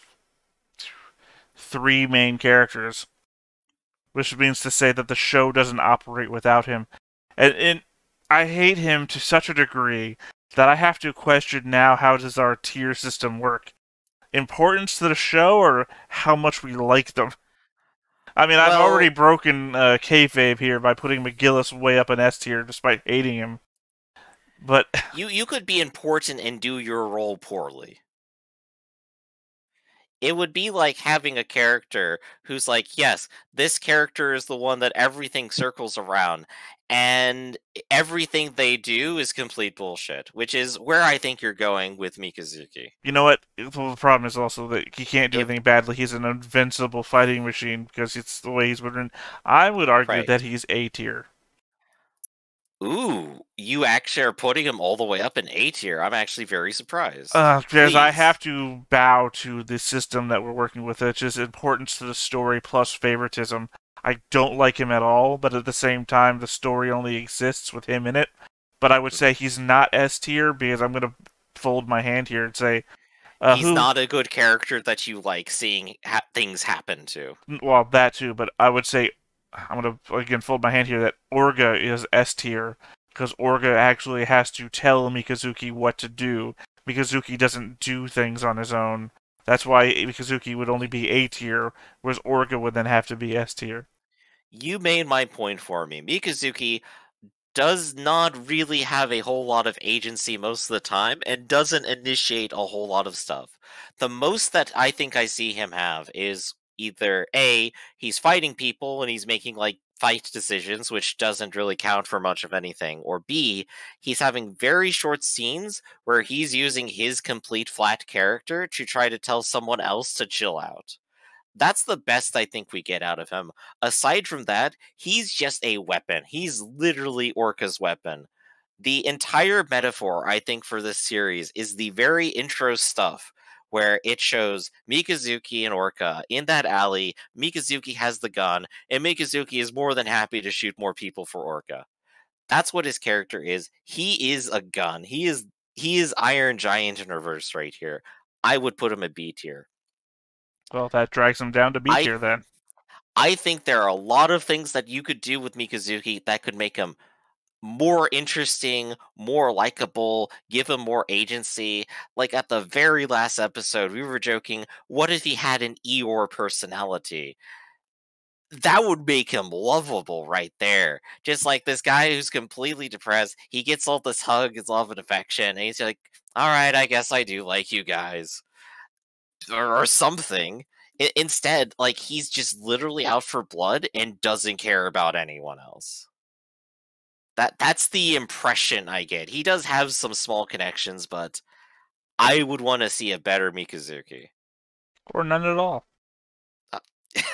three main characters, which means to say that the show doesn't operate without him. And, and I hate him to such a degree that I have to question now, how does our tier system work? Importance to the show, or how much we like them? I mean, well, I've already broken uh, kayfabe here by putting McGillis way up an S tier, despite hating him. But you you could be important and do your role poorly. it would be like having a character who's like, yes, this character is the one that everything circles around, and everything they do is complete bullshit, which is where I think you're going with Mikazuki. You know what? The problem is also that he can't do anything badly. He's an invincible fighting machine because it's the way he's written. I would argue right. that he's A tier. Ooh, you actually are putting him all the way up in A tier. I'm actually very surprised. Uh, because I have to bow to the system that we're working with, which is importance to the story plus favoritism. I don't like him at all, but at the same time, the story only exists with him in it. But I would say he's not S tier, because I'm going to fold my hand here and say... Uh, he's who... not a good character that you like seeing ha things happen to. Well, that too, but I would say... I'm going to, again, fold my hand here that Orga is S tier, because Orga actually has to tell Mikazuki what to do. Mikazuki doesn't do things on his own. That's why Mikazuki would only be A tier, whereas Orga would then have to be S tier. You made my point for me. Mikazuki does not really have a whole lot of agency most of the time, and doesn't initiate a whole lot of stuff. The most that I think I see him have is... either A, he's fighting people and he's making like fight decisions, which doesn't really count for much of anything, or B, he's having very short scenes where he's using his complete flat character to try to tell someone else to chill out. That's the best I think we get out of him. Aside from that, he's just a weapon. He's literally Orca's weapon. The entire metaphor, I think, for this series is the very intro stuff, where it shows Mikazuki and Orga in that alley, Mikazuki has the gun, and Mikazuki is more than happy to shoot more people for Orga. That's what his character is. He is a gun. He is he is Iron Giant in reverse right here. I would put him at B tier. Well, that drags him down to B tier then. I think there are a lot of things that you could do with Mikazuki that could make him more interesting, more likable, give him more agency. Like at the very last episode, we were joking, what if he had an Eeyore personality? That would make him lovable right there. Just like this guy who's completely depressed, he gets all this hugs, love, and affection, and he's like, all right, I guess I do like you guys. Or, or something. I- instead, like, he's just literally out for blood and doesn't care about anyone else. That that's the impression I get. He does have some small connections, but I would want to see a better Mikazuki. Or none at all. Uh,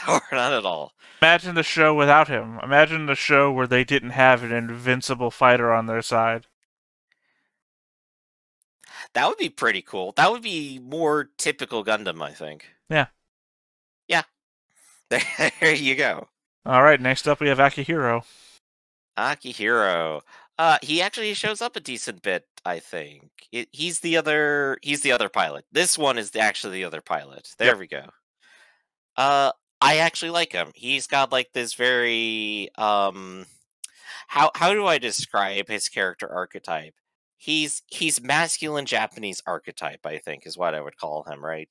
or none at all. Imagine the show without him. Imagine the show where they didn't have an invincible fighter on their side. That would be pretty cool. That would be more typical Gundam, I think. Yeah. Yeah. There you go. All right, next up we have Akihiro. Akihiro. Uh, he actually shows up a decent bit, I think. It, he's the other he's the other pilot. This one is the, actually the other pilot. There yep. we go. Uh, I actually like him. He's got like this very um how how do I describe his character archetype? He's he's masculine Japanese archetype, I think, is what I would call him, right?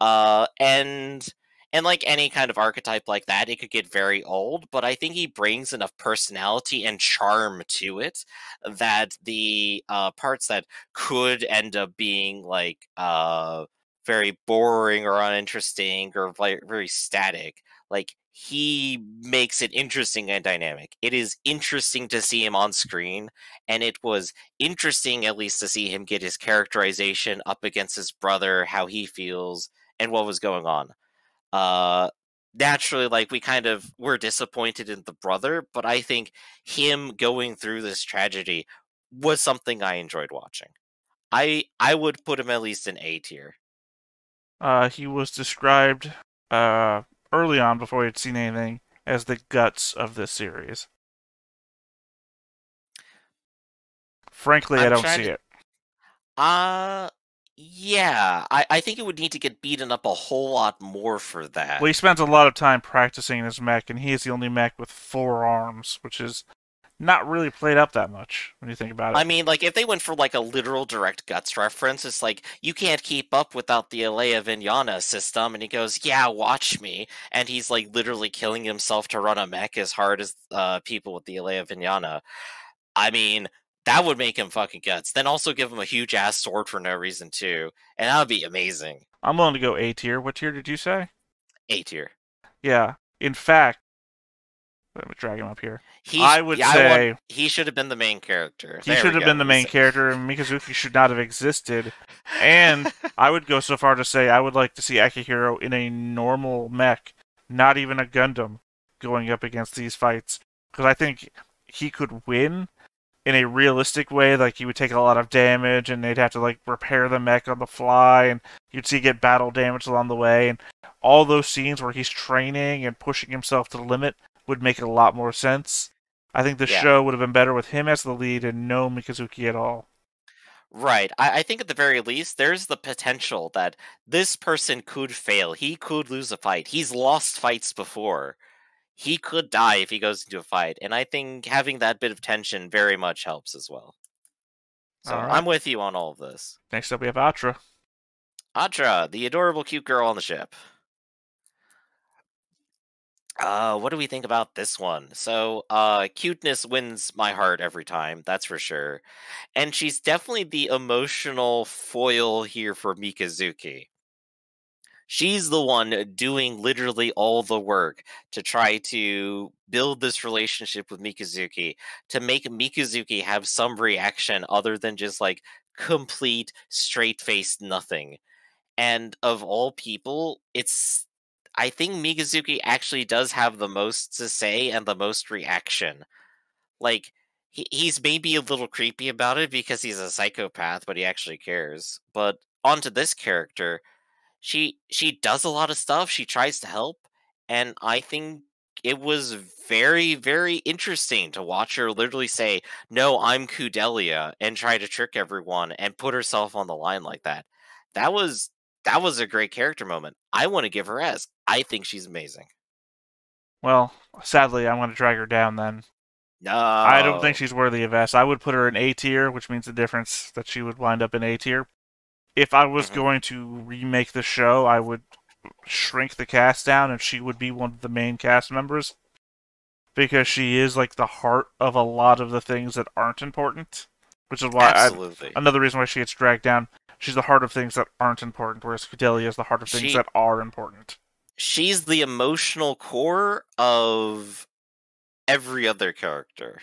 Uh and And like any kind of archetype like that, it could get very old, but I think he brings enough personality and charm to it that the uh, parts that could end up being like uh, very boring or uninteresting or very, very static, like he makes it interesting and dynamic. It is interesting to see him on screen, and it was interesting at least to see him get his characterization up against his brother, how he feels, and what was going on. Uh, naturally, like, we kind of were disappointed in the brother, but I think him going through this tragedy was something I enjoyed watching. I I would put him at least in A tier. Uh, he was described uh, early on, before we had seen anything, as the guts of this series. Frankly, I'm I don't see to... it. Uh... Yeah, I, I think it would need to get beaten up a whole lot more for that. Well, he spends a lot of time practicing his mech, and he is the only mech with four arms, which is not really played up that much when you think about it. I mean, like, if they went for, like, a literal direct guts reference, it's like, you can't keep up without the Alea Vignana system, and he goes, yeah, watch me, and he's, like, literally killing himself to run a mech as hard as uh, people with the Alea Vignana. I mean... That would make him fucking guts. Then also give him a huge ass sword for no reason too, and that would be amazing. I'm willing to go A tier. What tier did you say? A tier. Yeah. In fact, let me drag him up here. He, I would yeah, say I want, he should have been the main character. He there should have go. been the main character, and Mikazuki should not have existed. And I would go so far to say I would like to see Akihiro in a normal mech, not even a Gundam, going up against these fights, because I think he could win in a realistic way. Like, he would take a lot of damage, and they'd have to like repair the mech on the fly, and you'd see get battle damage along the way, and all those scenes where he's training and pushing himself to the limit would make a lot more sense. I think the yeah. show would have been better with him as the lead and no Mikazuki at all. Right. I, I think at the very least, there's the potential that this person could fail. He could lose a fight. He's lost fights before. He could die if he goes into a fight. And I think having that bit of tension very much helps as well. So right. I'm with you on all of this. Next up, we have Atra. Atra, the adorable cute girl on the ship. Uh, what do we think about this one? So, uh, cuteness wins my heart every time, that's for sure. And she's definitely the emotional foil here for Mikazuki. She's the one doing literally all the work to try to build this relationship with Mikazuki, to make Mikazuki have some reaction other than just, like, complete, straight-faced nothing. And of all people, it's... I think Mikazuki actually does have the most to say and the most reaction. Like, he, he's maybe a little creepy about it because he's a psychopath, but he actually cares. But onto this character, she she does a lot of stuff, she tries to help, and I think it was very, very interesting to watch her literally say, "No, I'm Kudelia," and try to trick everyone and put herself on the line like that. That was... That was a great character moment. I want to give her S. I think she's amazing. Well, sadly, I'm going to drag her down then. No. I don't think she's worthy of S. I would put her in A tier, which means the difference that she would wind up in A tier. If I was mm-hmm. going to remake the show, I would shrink the cast down, and she would be one of the main cast members, because she is like the heart of a lot of the things that aren't important, which is why Absolutely. I, another reason why she gets dragged down. She's the heart of things that aren't important, whereas Kudelia is the heart of things she, that are important. She's the emotional core of every other character.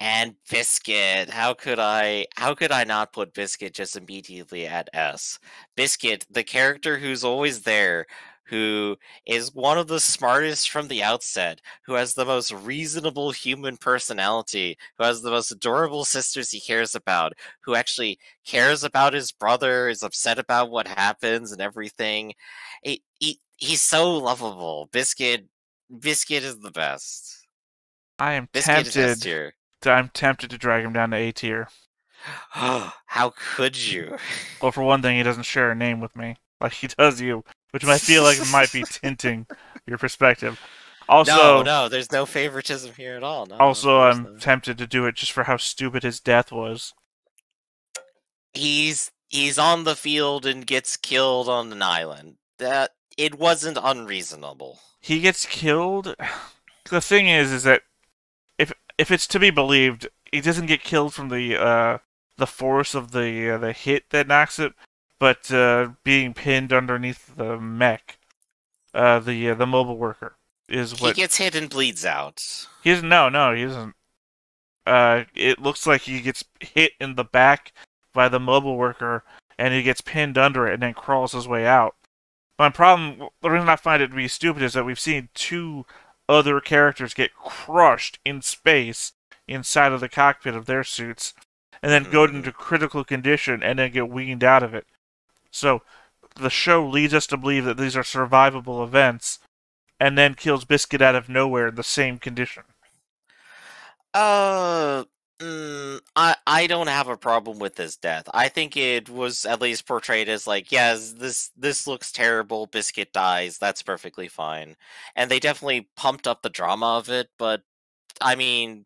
And Biscuit. How could I how could I not put Biscuit just immediately at S? Biscuit, the character who's always there, who is one of the smartest from the outset, who has the most reasonable human personality, who has the most adorable sisters he cares about, who actually cares about his brother, is upset about what happens and everything. He, he, he's so lovable. Biscuit Biscuit is the best. I am Biscuit tempted. To, I'm tempted to drag him down to A tier. How could you? Well, for one thing, he doesn't share a name with me like he does you. Which I feel like might be tinting your perspective. Also, no, no, there's no favoritism here at all. No, also, I'm no. tempted to do it just for how stupid his death was. He's he's on the field and gets killed on an island. That it wasn't unreasonable. He gets killed. The thing is, is that if if it's to be believed, he doesn't get killed from the uh, the force of the uh, the hit that knocks it. But uh, being pinned underneath the mech, uh, the uh, the mobile worker is what he gets hit and bleeds out. He doesn't. No, no, he doesn't. Uh, it looks like he gets hit in the back by the mobile worker, and he gets pinned under it, and then crawls his way out. My problem, the reason I find it to be stupid, is that we've seen two other characters get crushed in space inside of the cockpit of their suits, and then mm-hmm. go into critical condition, and then get weaned out of it. So, the show leads us to believe that these are survivable events, and then kills Biscuit out of nowhere in the same condition. Uh, mm, I, I don't have a problem with this death. I think it was at least portrayed as like, yes, this, this looks terrible, Biscuit dies, that's perfectly fine. And they definitely pumped up the drama of it, but, I mean...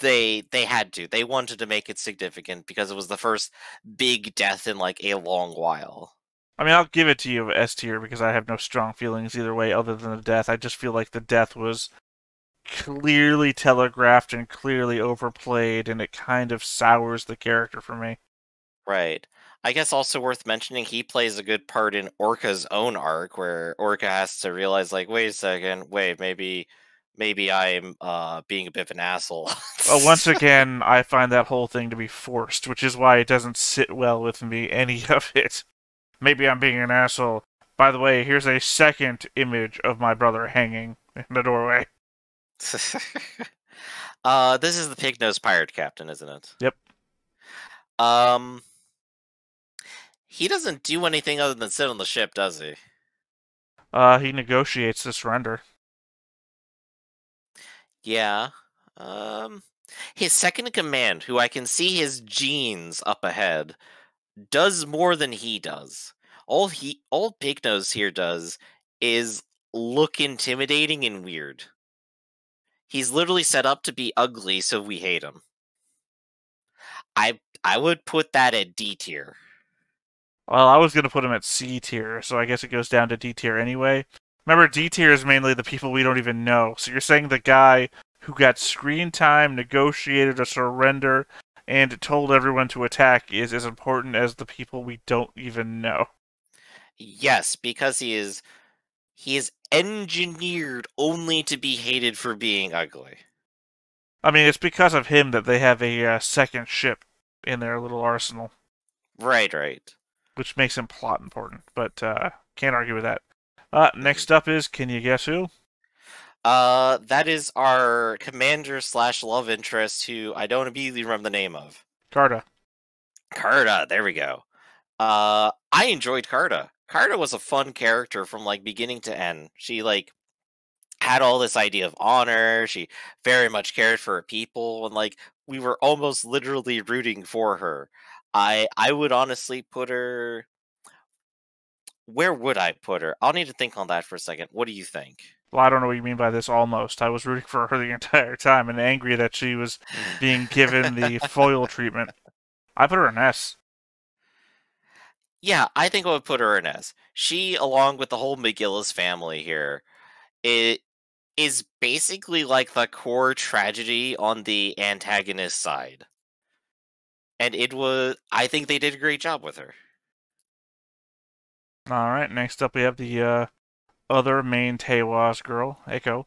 They they had to. They wanted to make it significant because it was the first big death in, like, a long while. I mean, I'll give it to you S tier because I have no strong feelings either way other than the death. I just feel like the death was clearly telegraphed and clearly overplayed, and it kind of sours the character for me. Right. I guess also worth mentioning, he plays a good part in Orca's own arc, where Orca has to realize, like, wait a second, wait, maybe... Maybe I'm uh, being a bit of an asshole. Well, once again, I find that whole thing to be forced, which is why it doesn't sit well with me, any of it. Maybe I'm being an asshole. By the way, here's a second image of my brother hanging in the doorway. uh, this is the pig-nosed pirate captain, isn't it? Yep. Um, he doesn't do anything other than sit on the ship, does he? Uh, he negotiates the surrender. Yeah. Um, his second in command, who I can see his jeans up ahead, does more than he does. All he, all Pignose here does is look intimidating and weird. He's literally set up to be ugly, so we hate him. I I would put that at D tier. Well, I was going to put him at C tier, so I guess it goes down to D tier anyway. Remember, D tier is mainly the people we don't even know. So you're saying the guy who got screen time, negotiated a surrender, and told everyone to attack is as important as the people we don't even know. Yes, because he is he is engineered only to be hated for being ugly. I mean, it's because of him that they have a uh, second ship in their little arsenal. Right, right. Which makes him plot important, but uh, can't argue with that. Uh, next up is, can you guess who? Uh, that is our commander slash love interest, who I don't immediately remember the name of. Carta. Carta, there we go. Uh, I enjoyed Carta. Carta was a fun character from, like, beginning to end. She, like, had all this idea of honor. She very much cared for her people, and, like, we were almost literally rooting for her. I, I would honestly put her... Where would I put her? I'll need to think on that for a second. What do you think? Well, I don't know what you mean by this almost. I was rooting for her the entire time and angry that she was being given the foil treatment. I put her in S. Yeah, I think I would put her in S. She, along with the whole McGillis family here, it is basically like the core tragedy on the antagonist side. And it was... I think they did a great job with her. Alright, next up we have the uh, other main Teiwaz girl, Echo.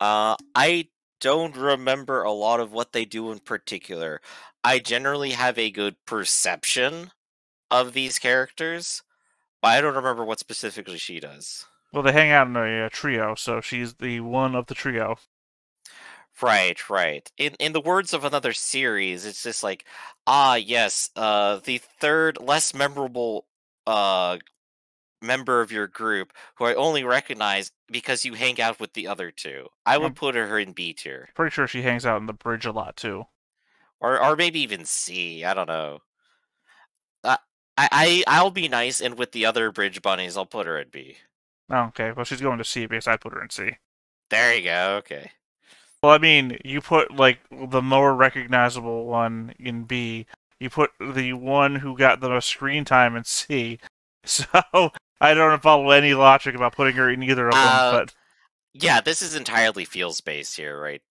Uh, I don't remember a lot of what they do in particular. I generally have a good perception of these characters, but I don't remember what specifically she does. Well, they hang out in a uh, trio, so she's the one of the trio. Right, right. In in the words of another series, it's just like, ah, yes, uh, the third less memorable uh member of your group who I only recognize because you hang out with the other two. I would I'm put her in B tier. Pretty sure she hangs out in the bridge a lot too. Or or maybe even C, I don't know. Uh, I, I, I'll be nice, and with the other bridge bunnies, I'll put her in B. Oh, okay. Well, she's going to C because I put her in C. There you go, okay. Well, I mean, you put, like, the more recognizable one in B. You put the one who got the most screen time in C. So, I don't follow any logic about putting her in either of uh, them. But yeah, this is entirely feels-based here, right?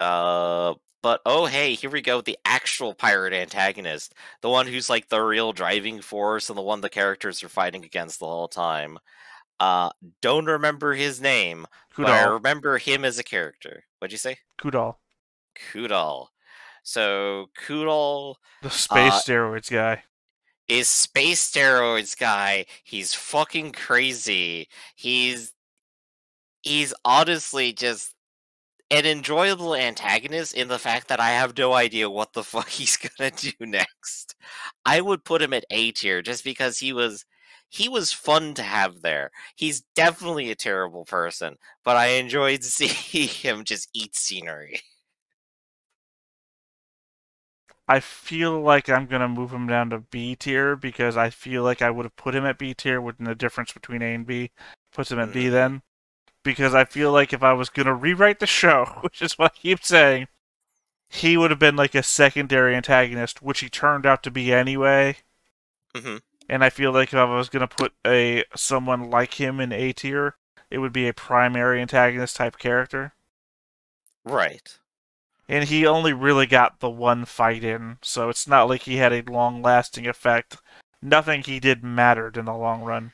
Uh, but, oh hey, here we go, the actual pirate antagonist. The one who's, like, the real driving force and the one the characters are fighting against the whole time. Uh, don't remember his name, Kudal. But I remember him as a character. What'd you say? Kudal. Kudal. So, Kudal... The space uh, steroids guy. Is space steroids guy. He's fucking crazy. He's... He's honestly just an enjoyable antagonist in the fact that I have no idea what the fuck he's gonna do next. I would put him at A tier, just because he was... He was fun to have there. He's definitely a terrible person, but I enjoyed seeing him just eat scenery. I feel like I'm going to move him down to B tier, because I feel like I would have put him at B tier with the difference between A and B. Puts him at B then. Because I feel like if I was going to rewrite the show, which is what I keep saying, he would have been like a secondary antagonist, which he turned out to be anyway. Mm-hmm. And I feel like if I was going to put a someone like him in A tier, it would be a primary antagonist type character. Right. And he only really got the one fight in, so it's not like he had a long-lasting effect. Nothing he did mattered in the long run.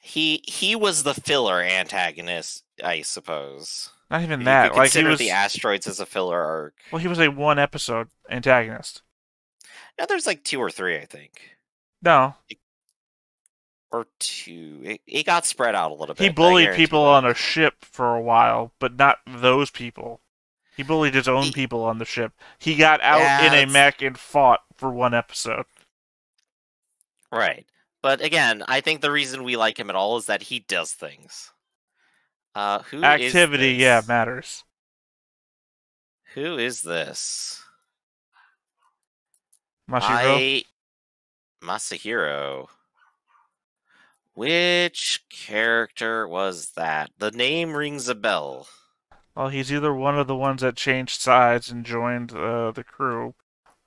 He he was the filler antagonist, I suppose. Not even you that. Could like consider he was, the asteroids as a filler arc. Well, he was a one-episode antagonist. Now there's like two or three, I think. No. It, or two. It, it got spread out a little bit. He bullied people on a ship for a while, but not those people. He bullied his own he, people on the ship. He got out yeah, in a mech and fought for one episode. Right. But again, I think the reason we like him at all is that he does things. Uh, who Activity, is yeah, matters. Who is this? Masahiro? I... Masahiro. Which character was that? The name rings a bell. Well, he's either one of the ones that changed sides and joined uh, the crew,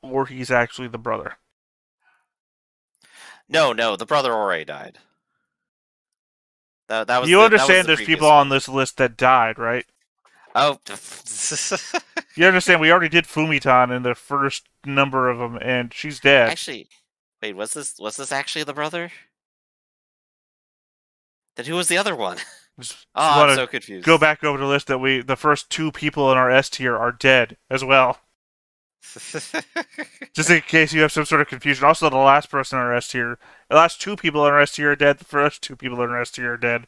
or he's actually the brother. No, no, the brother already died. That, that was you the, understand that was the there's people one. on this list that died, right? Oh. You understand, we already did Fumitan in the first number of them, and she's dead. Actually, wait, was this was this actually the brother? Then who was the other one? Just oh, I'm so confused. Go back over the list that we, the first two people in our S tier are dead as well. Just in case you have some sort of confusion. Also, the last person in our S tier, the last two people in our S tier are dead. The first two people in our S tier are dead.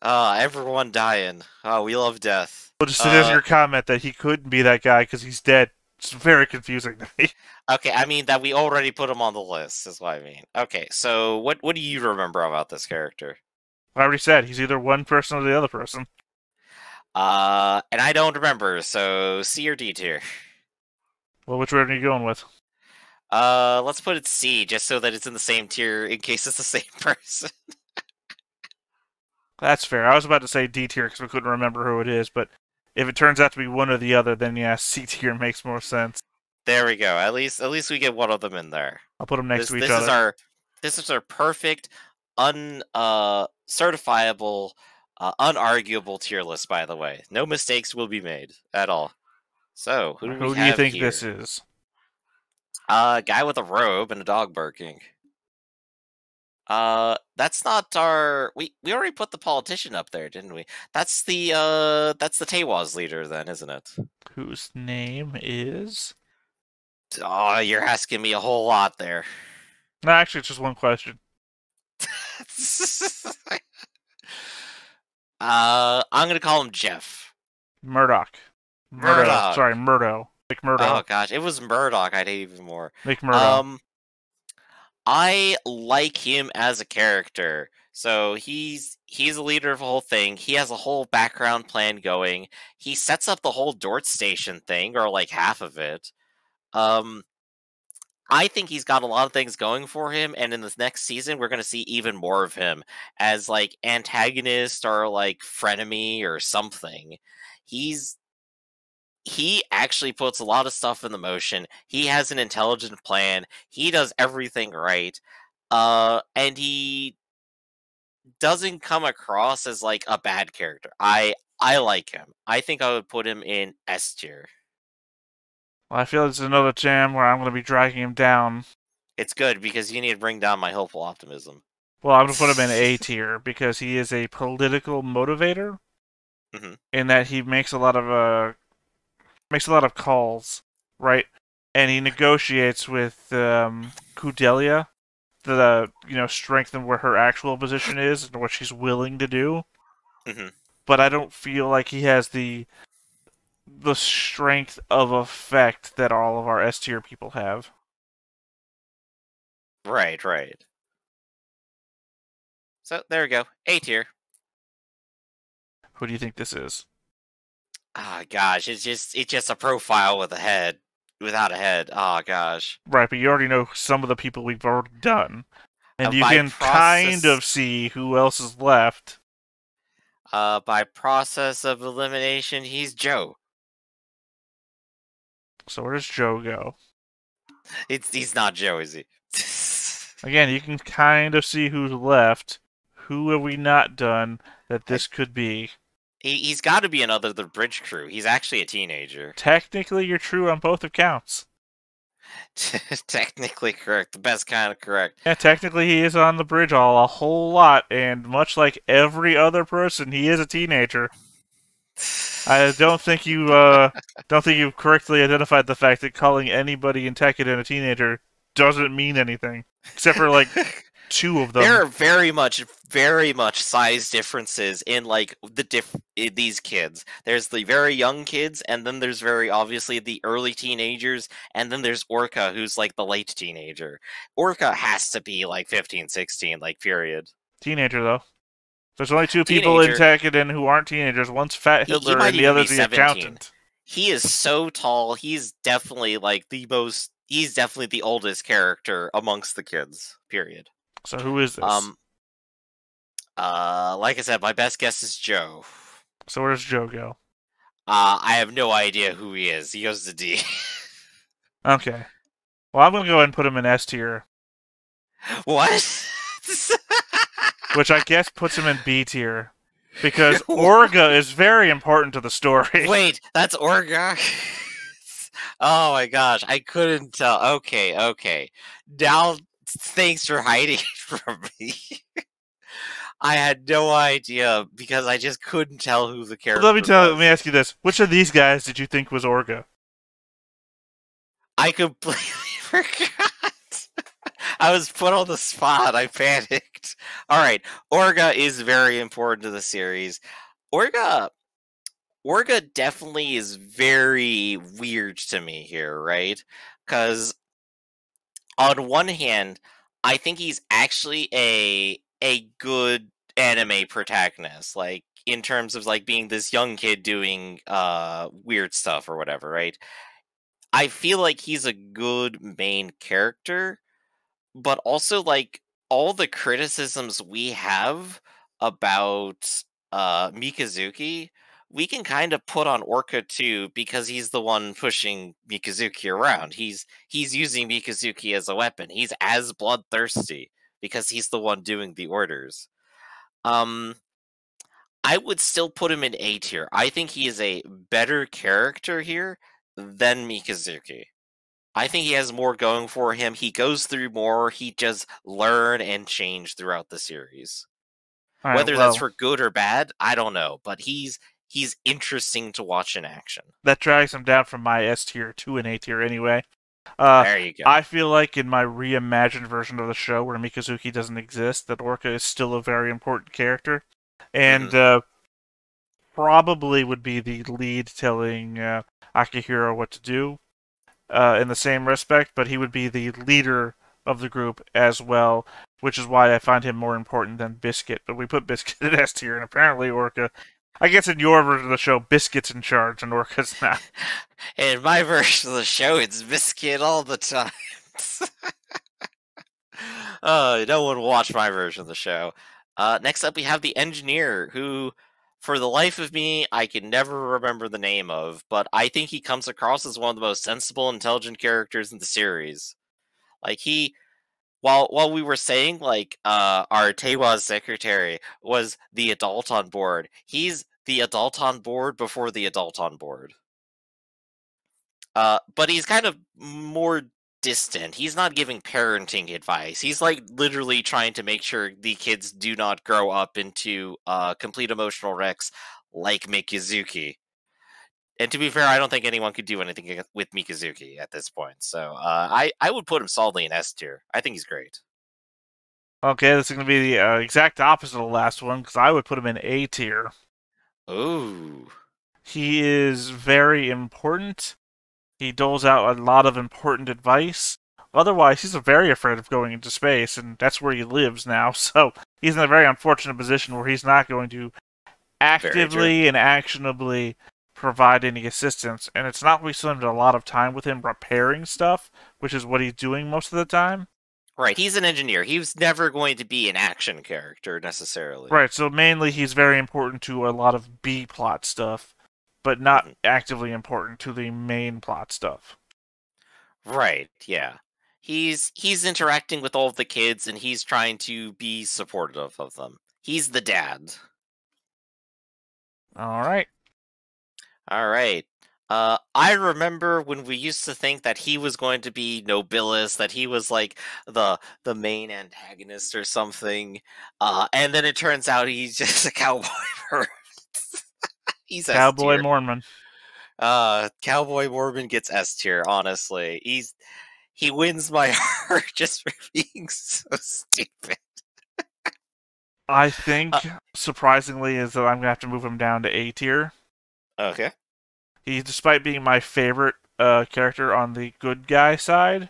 Uh, everyone dying. Oh, we love death. Well, just uh, it is your comment that he couldn't be that guy because he's dead. It's very confusing to me. Okay, I mean that we already put him on the list is what I mean. Okay, so what what do you remember about this character? I already said he's either one person or the other person. Uh, and I don't remember, so C or D tier. Well, which one are you going with? Uh, let's put it C, just so that it's in the same tier in case it's the same person. That's fair. I was about to say D tier because we couldn't remember who it is, but if it turns out to be one or the other, then yeah, C tier makes more sense. There we go. At least, at least we get one of them in there. I'll put them next this, to each this other. This is our, this is our perfect, un, uh. certifiable, uh, unarguable tier list, by the way. No mistakes will be made at all. So, who do, who we do have you think here? This is? A uh, guy with a robe and a dog barking. Uh, that's not our... We we already put the politician up there, didn't we? That's the uh, that's the Teiwaz leader, then, isn't it? Whose name is? Oh, you're asking me a whole lot there. No, actually, it's just one question. uh, I'm gonna call him Jeff. Murdoch. Murdoch. Murdoch. Sorry, Murdo. McMurdo. Oh gosh, it was Murdoch. I'd hate even more. McMurdo. Um, I like him as a character. So he's he's a leader of the whole thing. He has a whole background plan going. He sets up the whole Dort Station thing, or like half of it. Um. I think he's got a lot of things going for him, and in this next season, we're going to see even more of him as, like, antagonist or, like, frenemy or something. He's... He actually puts a lot of stuff in the motion. He has an intelligent plan. He does everything right. Uh, and he doesn't come across as, like, a bad character. I, I like him. I think I would put him in S tier. Well, I feel it's another jam where I'm going to be dragging him down. It's good, because you need to bring down my hopeful optimism. Well, I'm going to put him in A tier, because he is a political motivator, mm-hmm. in that he makes a lot of uh, makes a lot of calls, right? And he negotiates with um, Kudelia, to uh, you know, strengthen where her actual position is and what she's willing to do. Mm-hmm. But I don't feel like he has the... the strength of effect that all of our S-tier people have. Right, right. So, there we go. A-tier. Who do you think this is? Ah, oh, gosh, it's just it's just a profile with a head. Without a head. Ah, oh, gosh. Right, but you already know some of the people we've already done. And uh, you can process... kind of see who else is left. Uh, by process of elimination, he's Joe. So where does Joe go? It's He's not Joe, is he? Again, you can kind of see who's left. Who have we not done that this could be? He, he's got to be another the bridge crew. He's actually a teenager. Technically, you're true on both accounts. Technically correct. The best kind of correct. Yeah, technically he is on the bridge all a whole lot, and much like every other person, he is a teenager. I don't think you uh, don't think you correctly identified the fact that calling anybody in Tekkadan a teenager doesn't mean anything, except for like two of them. There are very much, very much size differences in like the diff in these kids. There's the very young kids, and then there's very obviously the early teenagers, and then there's Orga, who's like the late teenager. Orga has to be like fifteen, sixteen, like period. Teenager though. There's only two teenager. people in Tekkadan who aren't teenagers. One's Fat Hitler, he, he and the other's the accountant. He is so tall. He's definitely like the most. He's definitely the oldest character amongst the kids. Period. So who is this? Um. Uh, like I said, my best guess is Joe. So where does Joe go? Uh, I have no idea who he is. He goes to D. Okay. Well, I'm gonna go ahead and put him in S tier. What? Which I guess puts him in B tier. Because Orga is very important to the story. Wait, that's Orga? Oh my gosh, I couldn't tell. Okay, okay. Now, thanks for hiding it from me. I had no idea, because I just couldn't tell who the character was. Let me tell, let me ask you this. Which of these guys did you think was Orga? I completely forgot. I was put on the spot. I panicked. All right, Orga is very important to the series. Orga, Orga definitely is very weird to me here, right? Because on one hand, I think he's actually a a good anime protagonist, like in terms of like being this young kid doing uh weird stuff or whatever, right? I feel like he's a good main character. But also, like, all the criticisms we have about uh, Mikazuki, we can kind of put on Orga too, because he's the one pushing Mikazuki around. He's he's using Mikazuki as a weapon. He's as bloodthirsty because he's the one doing the orders. Um, I would still put him in A tier. I think he is a better character here than Mikazuki. I think he has more going for him. He goes through more. He just learn and change throughout the series. All right, Whether well, that's for good or bad, I don't know. But he's he's interesting to watch in action. That drags him down from my S tier to an A tier anyway. Uh, there you go. I feel like in my reimagined version of the show where Mikazuki doesn't exist, that Orga is still a very important character. And mm-hmm. uh, probably would be the lead telling uh, Akihiro what to do. Uh, in the same respect, but he would be the leader of the group as well, which is why I find him more important than Biscuit. But we put Biscuit in S tier, and apparently Orga... I guess in your version of the show, Biscuit's in charge, and Orga's not. In my version of the show, it's Biscuit all the time. uh, no one will watch my version of the show. Uh, next up, we have the engineer, who... For the life of me, I can never remember the name of, but I think he comes across as one of the most sensible, intelligent characters in the series. Like, he... While while we were saying, like, uh, our Teiwaz secretary was the adult on board, he's the adult on board before the adult on board. Uh, but he's kind of more distant. He's not giving parenting advice. He's like literally trying to make sure the kids do not grow up into uh, complete emotional wrecks like Mikazuki. And to be fair, I don't think anyone could do anything with Mikazuki at this point. So uh, I, I would put him solidly in S tier. I think he's great. Okay, this is going to be the uh, exact opposite of the last one, because I would put him in A tier. Ooh. He is very important. He doles out a lot of important advice. Otherwise, he's very afraid of going into space, and that's where he lives now. So he's in a very unfortunate position where he's not going to actively and actionably provide any assistance. And it's not we spend a lot of time with him repairing stuff, which is what he's doing most of the time. Right, he's an engineer. He's never going to be an action character, necessarily. Right, so mainly he's very important to a lot of B-plot stuff, but not actively important to the main plot stuff. Right, yeah. He's he's interacting with all of the kids, and he's trying to be supportive of them. He's the dad. All right. All right. Uh, I remember when we used to think that he was going to be Nobliss, that he was like the the main antagonist or something, uh, and then it turns out he's just a cowboy. He's cowboy S-tier. Mormon. Uh, cowboy Mormon gets S tier. Honestly, he's he wins my heart just for being so stupid. I think uh, surprisingly is that I'm gonna have to move him down to A tier. Okay. He, despite being my favorite uh, character on the good guy side,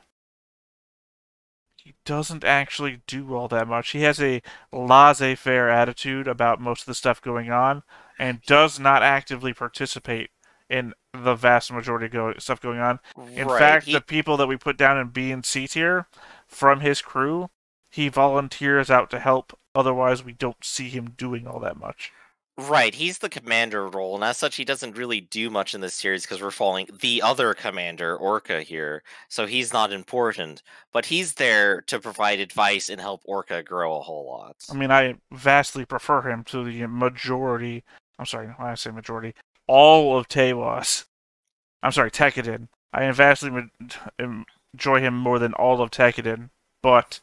he doesn't actually do all that much. He has a laissez-faire attitude about most of the stuff going on, and does not actively participate in the vast majority of go stuff going on. In right. fact, he... the people that we put down in B and C tier from his crew, he volunteers out to help. Otherwise, we don't see him doing all that much. Right, he's the commander role, and as such, he doesn't really do much in this series because we're following the other commander, Orga, here, so he's not important. But he's there to provide advice and help Orga grow a whole lot. I mean, I vastly prefer him to the majority... I'm sorry, when I say majority, all of Teiwaz. I'm sorry, Tekkadan. I vastly enjoy him more than all of Tekkadan, but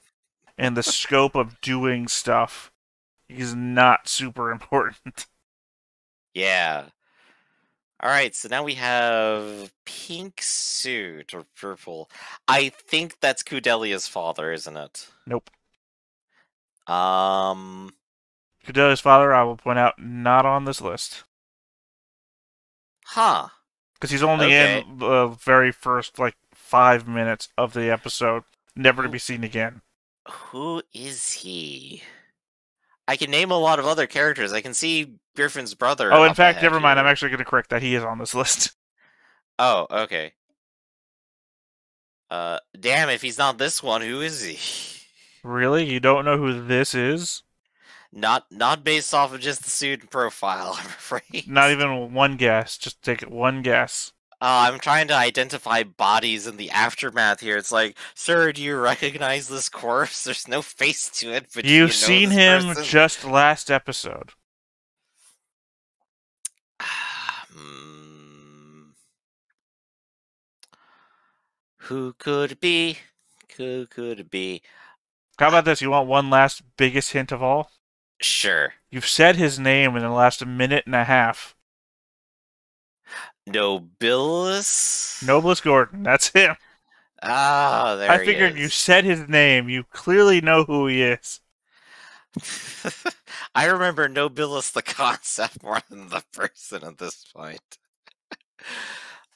in the scope of doing stuff... he's not super important. Yeah. Alright, so now we have pink suit, or purple. I think that's Kudelia's father, isn't it? Nope. Um... Kudelia's father, I will point out, not on this list. Huh. Because he's only okay. in the very first, like, five minutes of the episode, never to be seen again. Who is he? I can name a lot of other characters. I can see Bierfin's brother. Oh, in fact, never mind. I'm actually going to correct that. He is on this list. Oh, okay. Uh, damn, if he's not this one, who is he? Really? You don't know who this is? Not not based off of just the suit and profile, I'm afraid. Not even one guess. Just take it one guess. Uh, I'm trying to identify bodies in the aftermath here. It's like, sir, do you recognize this corpse? There's no face to it. But You've you know seen him person? just last episode. Um, who could it be? Who could it be? How about this? You want one last biggest hint of all? Sure. You've said his name in the last minute and a half. Nobliss? Nobliss Gordon, that's him. Ah, there he is. I figured you said his name. You clearly know who he is. I remember Nobliss the concept more than the person at this point.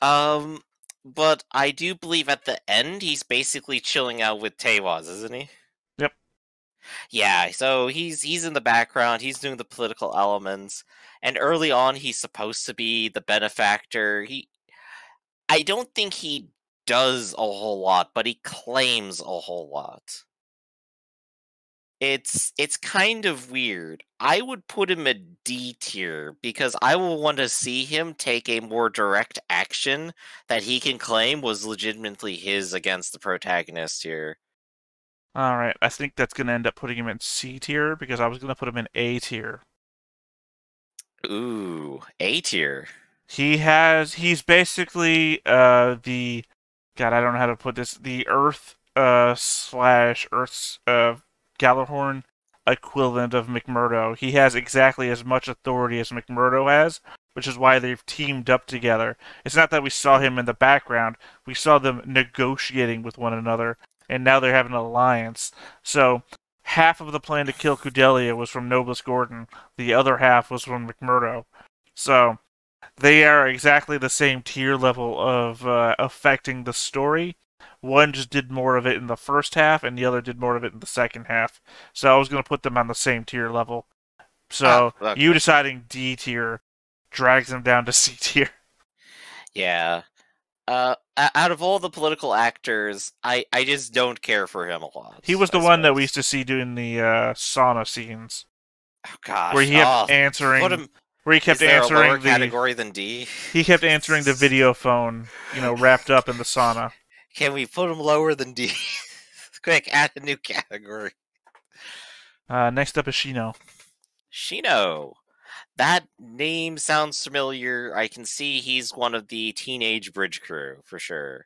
um, but I do believe at the end he's basically chilling out with Teiwaz, isn't he? Yep. Yeah, so he's he's in the background. He's doing the political elements. And early on, he's supposed to be the benefactor. He, I don't think he does a whole lot, but he claims a whole lot. It's it's kind of weird. I would put him a D tier because I will want to see him take a more direct action that he can claim was legitimately his against the protagonist here. All right, I think that's going to end up putting him in C tier because I was going to put him in A tier. Ooh, A tier. He has, he's basically, uh, the, God, I don't know how to put this, the Earth, uh, slash Earth's, uh, Gjallarhorn equivalent of McMurdo. He has exactly as much authority as McMurdo has, which is why they've teamed up together. It's not that we saw him in the background, we saw them negotiating with one another, and now they're having an alliance. So, half of the plan to kill Kudelia was from Nobliss Gordon. The other half was from McMurdo. So, they are exactly the same tier level of uh, affecting the story. One just did more of it in the first half, and the other did more of it in the second half. So I was going to put them on the same tier level. So, ah, okay. You deciding D tier drags them down to C tier. Yeah. Uh, out of all the political actors, I, I just don't care for him a lot. He was the I one suppose. that we used to see doing the uh, sauna scenes. Oh gosh. Where he kept oh, answering a, where he kept answering a lower category than D? He kept answering the video phone, you know, wrapped up in the sauna. Can we put him lower than D? Quick, add a new category. Uh, next up is Shino. Shino. That name sounds familiar. I can see he's one of the teenage bridge crew, for sure.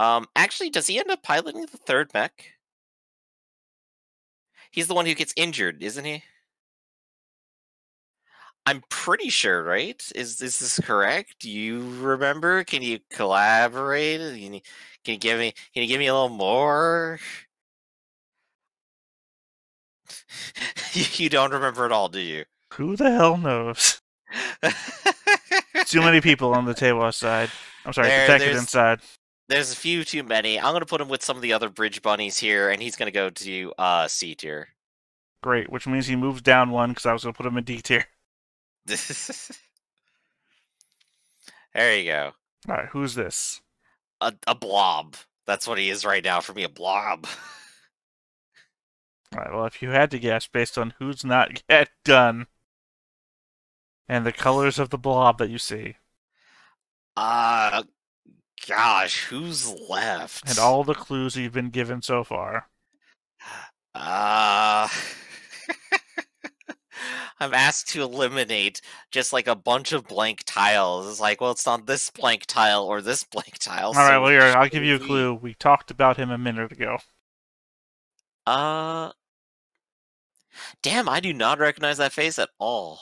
Um, actually, does he end up piloting the third mech? He's the one who gets injured, isn't he? I'm pretty sure, right? Is, is this correct? Do you remember? Can you collaborate? Can you, can you give me? Can you give me a little more? You don't remember at all, do you? Who the hell knows? Too many people on the Teiwaz side. I'm sorry, there, the Tekkadan side. There's a few too many. I'm going to put him with some of the other bridge bunnies here, and he's going to go to uh, C tier. Great, which means he moves down one, because I was going to put him in D tier. There you go. All right, who's this? A, a blob. That's what he is right now for me, a blob. All right, well, if you had to guess based on who's not yet done and the colors of the blob that you see. Uh, gosh, who's left? And all the clues you've been given so far. Uh, I'm asked to eliminate just like a bunch of blank tiles. It's like, well, it's not this blank tile or this blank tile. All so right, well, here, I'll give you a clue. We talked about him a minute ago. Uh... Damn, I do not recognize that face at all.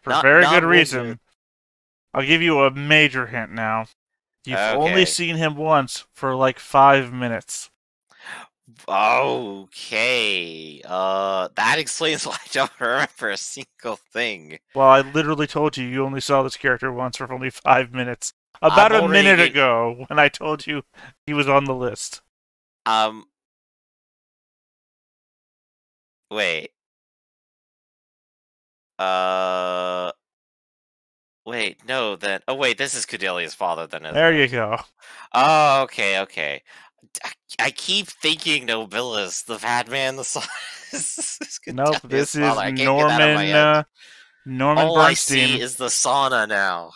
For not, very not good reason. Good. I'll give you a major hint now. You've okay. only seen him once for like five minutes. Okay. Uh, that explains why I don't remember a single thing. Well, I literally told you you only saw this character once for only five minutes. About I'm a minute getting... ago, when I told you he was on the list. Um. Wait. Uh. Wait, no, then. Oh, wait, this is Kudelia's father, then. There you go. Oh, okay, okay. I, I keep thinking Nobliss, the fat man, the son. Nope, this father. is Norman. Uh, Norman All Bernstein. I see is the sauna now.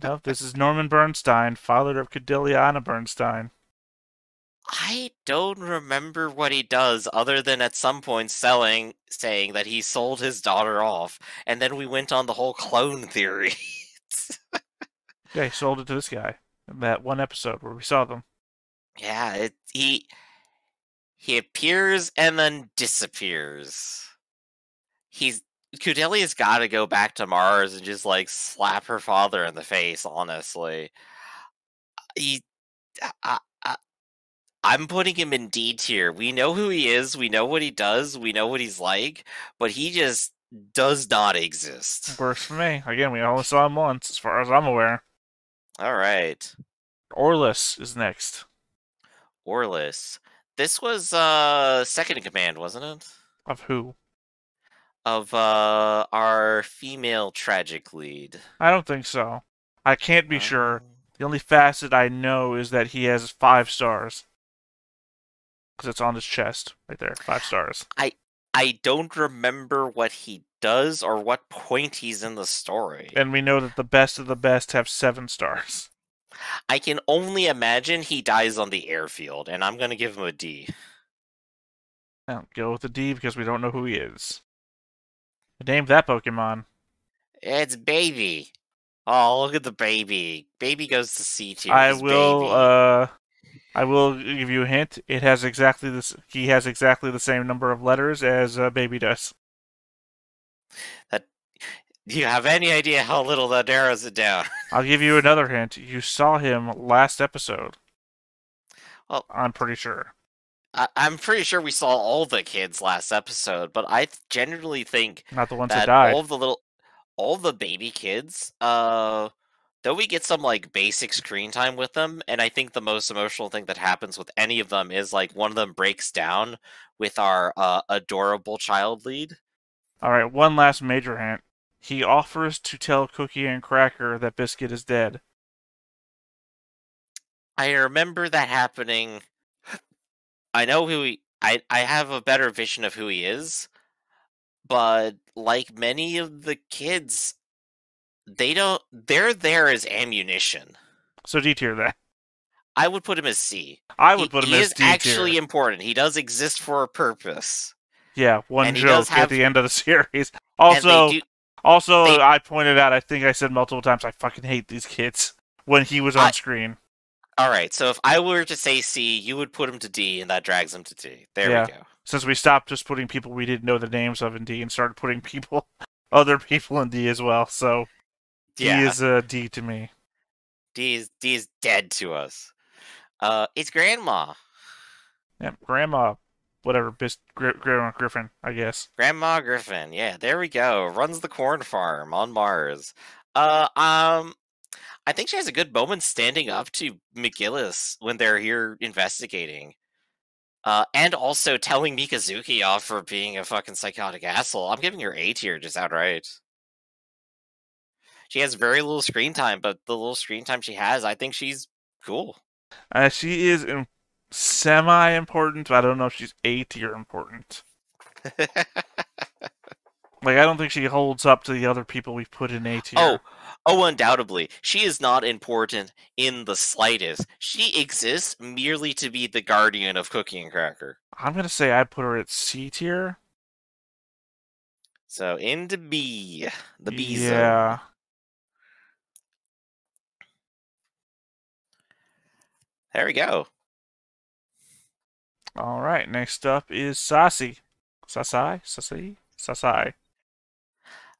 Nope, this is Norman Bernstein, father of Kudeliana Bernstein. I don't remember what he does, other than at some point selling, saying that he sold his daughter off, and then we went on the whole clone theory. Yeah, he sold it to this guy in that one episode where we saw them. Yeah, it, he he appears and then disappears. He's. Kudelia's got to go back to Mars and just, like, slap her father in the face, honestly. He, I, I, I'm putting him in D tier. We know who he is, we know what he does, we know what he's like, but he just does not exist. Works for me. Again, we only saw him once, as far as I'm aware. Alright. Orlis is next. Orlis. This was, uh, second in command, wasn't it? Of who? Of uh, our female tragic lead. I don't think so. I can't be um, sure. The only facet I know is that he has five stars. Because it's on his chest, right there. Five stars. I, I don't remember what he does or what point he's in the story. And we know that the best of the best have seven stars. I can only imagine he dies on the airfield, and I'm going to give him a D. I don't go with a D because we don't know who he is. Name that Pokemon. It's Baby. Oh, look at the Baby. Baby goes to C tier. I will. Baby. Uh, I will give you a hint. It has exactly this. He has exactly the same number of letters as uh, Baby does. That. Do you have any idea how little that narrows it down? I'll give you another hint. You saw him last episode. Well, I'm pretty sure. I'm pretty sure we saw all the kids last episode, but I generally think not the ones that, that died. All of the little, all the baby kids, uh, though we get some like basic screen time with them, and I think the most emotional thing that happens with any of them is like one of them breaks down with our uh, adorable child lead. All right, one last major hint. He offers to tell Cookie and Cracker that Biscuit is dead. I remember that happening. I know who he... I, I have a better vision of who he is, but like many of the kids, they don't... They're there as ammunition. So D tier that. I would put him as C. I would he, put him as D tier. He is actually important. He does exist for a purpose. Yeah, one and joke have, at the end of the series. Also, do, also, they, I pointed out, I think I said multiple times, I fucking hate these kids when he was on I, screen. Alright, so if I were to say C, you would put him to D, and that drags him to D. There yeah. we go. Since we stopped just putting people we didn't know the names of in D and started putting people, other people in D as well, so yeah. D is a D to me. D is, D is dead to us. Uh, it's Grandma. Yeah, Grandma. Whatever, Bis Gr Grandma Griffin, I guess. Grandma Griffin, yeah, there we go. Runs the corn farm on Mars. Uh, um, I think she has a good moment standing up to McGillis when they're here investigating. Uh, and also telling Mikazuki off for being a fucking psychotic asshole. I'm giving her A tier just outright. She has very little screen time, but the little screen time she has, I think she's cool. Uh, she is in semi-important, but I don't know if she's A tier important. Like, I don't think she holds up to the other people we've put in A tier. Oh, oh, undoubtedly. She is not important in the slightest. She exists merely to be the guardian of Cookie and Cracker. I'm going to say I put her at C tier. So, into B. The B yeah. zone. Yeah. There we go. All right, next up is Sasi. Sasi? Sasi? Sasi.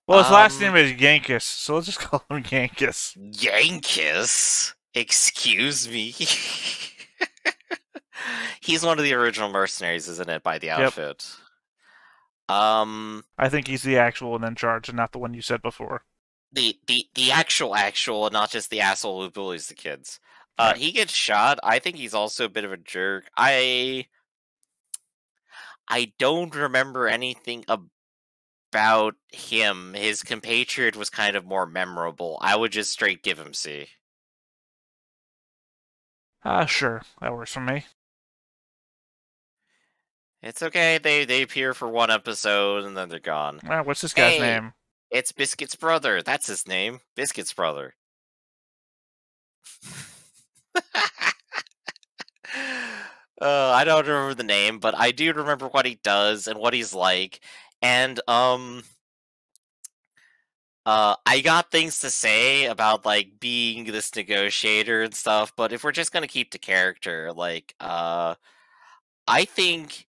Well, his um, last name is Yankus, so let's just call him Yankus. Yankus? Excuse me? He's one of the original mercenaries, isn't it, by the outfit? Yep. Um, I think he's the actual one in charge and not the one you said before. The, the, the actual actual, and not just the asshole who bullies the kids. Uh, he gets shot. I think he's also a bit of a jerk. I... I don't remember anything about him. His compatriot was kind of more memorable. I would just straight give him C. Ah, uh, sure. That works for me. It's okay. They they appear for one episode, and then they're gone. Uh, what's this guy's hey, name? It's Biscuit's brother. That's his name. Biscuit's brother. uh, I don't remember the name, but I do remember what he does and what he's like, and um, uh, I got things to say about like being this negotiator and stuff. But if we're just gonna keep the character, like, uh, I think,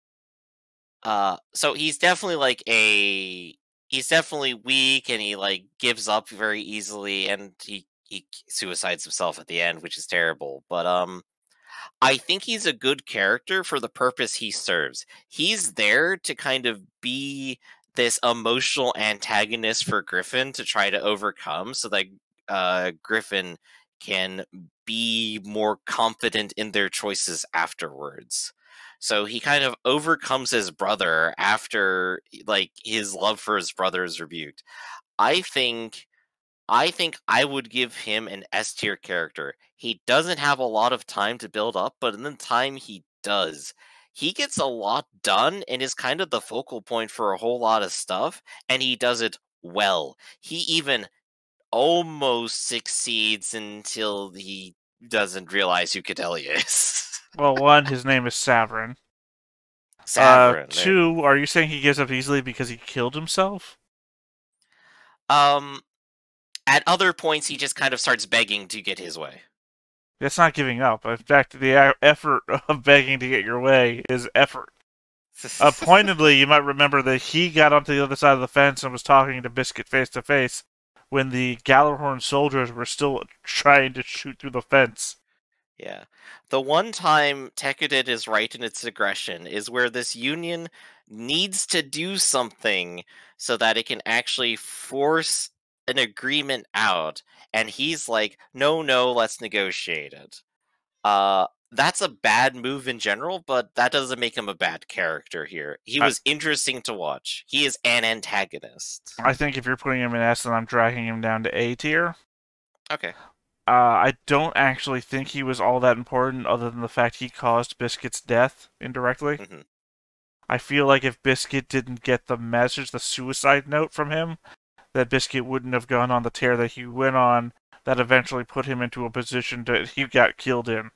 uh, so he's definitely like a he's definitely weak, and he like gives up very easily, and he. He suicides himself at the end, which is terrible. But um, I think he's a good character for the purpose he serves. He's there to kind of be this emotional antagonist for Griffin to try to overcome so that uh, Griffin can be more confident in their choices afterwards. So he kind of overcomes his brother after like his love for his brother is rebuked. I think... I think I would give him an S tier character. He doesn't have a lot of time to build up, but in the time he does, he gets a lot done and is kind of the focal point for a whole lot of stuff, and he does it well. He even almost succeeds until he doesn't realize who Kudelia is. Well, one, his name is Saverin. Saverin. Uh, two, are you saying he gives up easily because he killed himself? Um... At other points, he just kind of starts begging to get his way. That's not giving up. In fact, the effort of begging to get your way is effort. uh, pointedly, you might remember that he got onto the other side of the fence and was talking to Biscuit face-to-face when the Gjallarhorn soldiers were still trying to shoot through the fence. Yeah. The one time Tekkadan is right in its aggression is where this union needs to do something so that it can actually force... an agreement out, and he's like, no, no, let's negotiate it. Uh, that's a bad move in general, but that doesn't make him a bad character here. He was I, interesting to watch. He is an antagonist. I think if you're putting him in S, then I'm dragging him down to A tier. Okay. Uh, I don't actually think he was all that important other than the fact he caused Biscuit's death indirectly. Mm-hmm. I feel like if Biscuit didn't get the message, the suicide note from him, that Biscuit wouldn't have gone on the tear that he went on that eventually put him into a position that he got killed in.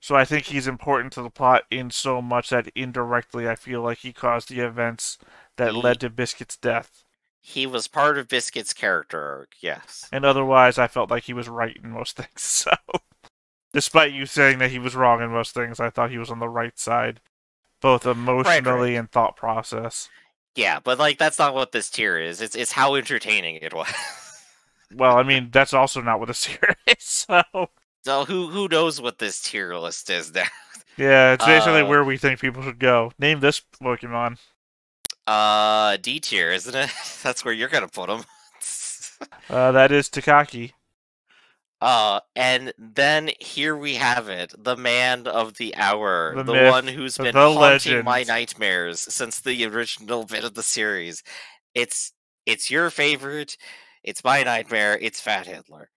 So I think he's important to the plot in so much that indirectly I feel like he caused the events that he, led to Biscuit's death. He was part of Biscuit's character arc, yes. And otherwise I felt like he was right in most things, so... Despite you saying that he was wrong in most things, I thought he was on the right side. Both emotionally right, right. and thought process. Yeah, but like that's not what this tier is. It's it's how entertaining it was. Well, I mean, that's also not what this tier is, so... So who who knows what this tier list is now? Yeah, it's basically uh, where we think people should go. Name this Pokemon. Uh, D tier, isn't it? That's where you're gonna put him. uh, that is Takaki. Uh, and then here we have it. The man of the hour. The, the myth, one who's been haunting legend. my nightmares since the original bit of the series. It's, it's your favorite. It's my nightmare. It's Fat Hitler.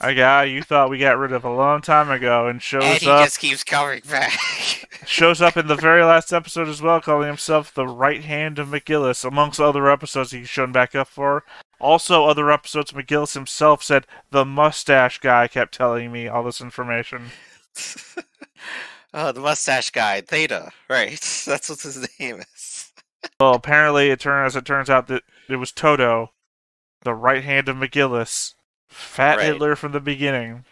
A guy you thought we got rid of a long time ago and shows and he up. he just keeps coming back. Shows up in the very last episode as well, calling himself the right hand of McGillis, amongst other episodes he's shown back up for. Also, other episodes McGillis himself said, the mustache guy kept telling me all this information. Oh, the mustache guy, Theta. Right, that's what his name is. Well, apparently, it turn, as it turns out, that it was Todo, the right hand of McGillis. Fat right. Hitler from the beginning.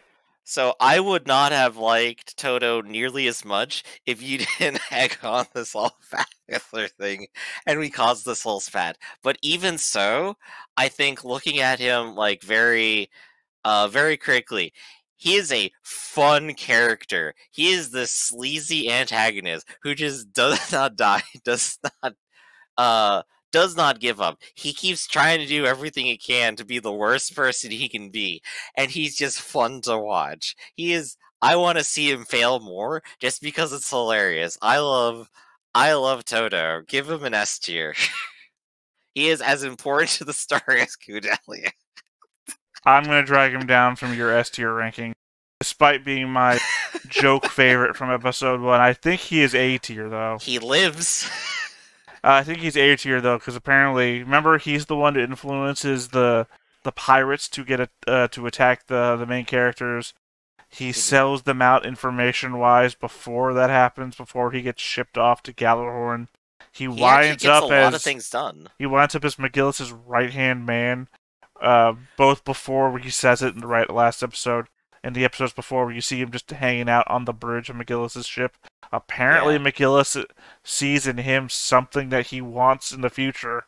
So I would not have liked Todo nearly as much if you didn't egg on this whole Fat Hitler thing and we caused this whole spat. But even so, I think looking at him like very, uh, very critically, he is a fun character. He is the sleazy antagonist who just does not die, does not, uh, does not give up. He keeps trying to do everything he can to be the worst person he can be, and he's just fun to watch. He is... I want to see him fail more, just because it's hilarious. I love... I love Todo. Give him an S tier. He is as important to the star as Kudelia. I'm gonna drag him down from your S tier ranking. Despite being my joke favorite from episode one, I think he is A tier, though. He lives... Uh, I think he's A tier though, because apparently, remember, he's the one that influences the the pirates to get a, uh, to attack the the main characters. He sells them out information wise before that happens, before he gets shipped off to Gjallarhorn. He, he winds up a lot as of things done. He winds up as McGillis's right hand man, uh, both before where he says it in the right last episode and the episodes before where you see him just hanging out on the bridge of McGillis's ship. Apparently, yeah. McGillis sees in him something that he wants in the future.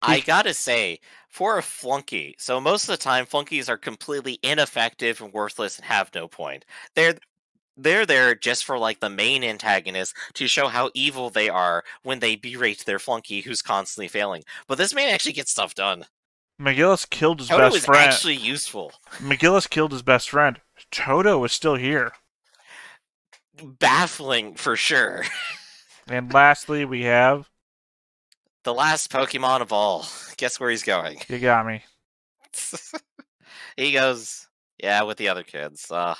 I gotta say, for a flunky, so most of the time, flunkies are completely ineffective and worthless and have no point. They're they're there just for like the main antagonist to show how evil they are when they berate their flunky who's constantly failing. But this man actually gets stuff done. McGillis killed his Todo best friend. Todo is actually useful. McGillis killed his best friend. Todo is still here. Baffling for sure. And lastly, we have the last Pokemon of all. Guess where he's going? You got me. He goes, yeah, with the other kids. Uh,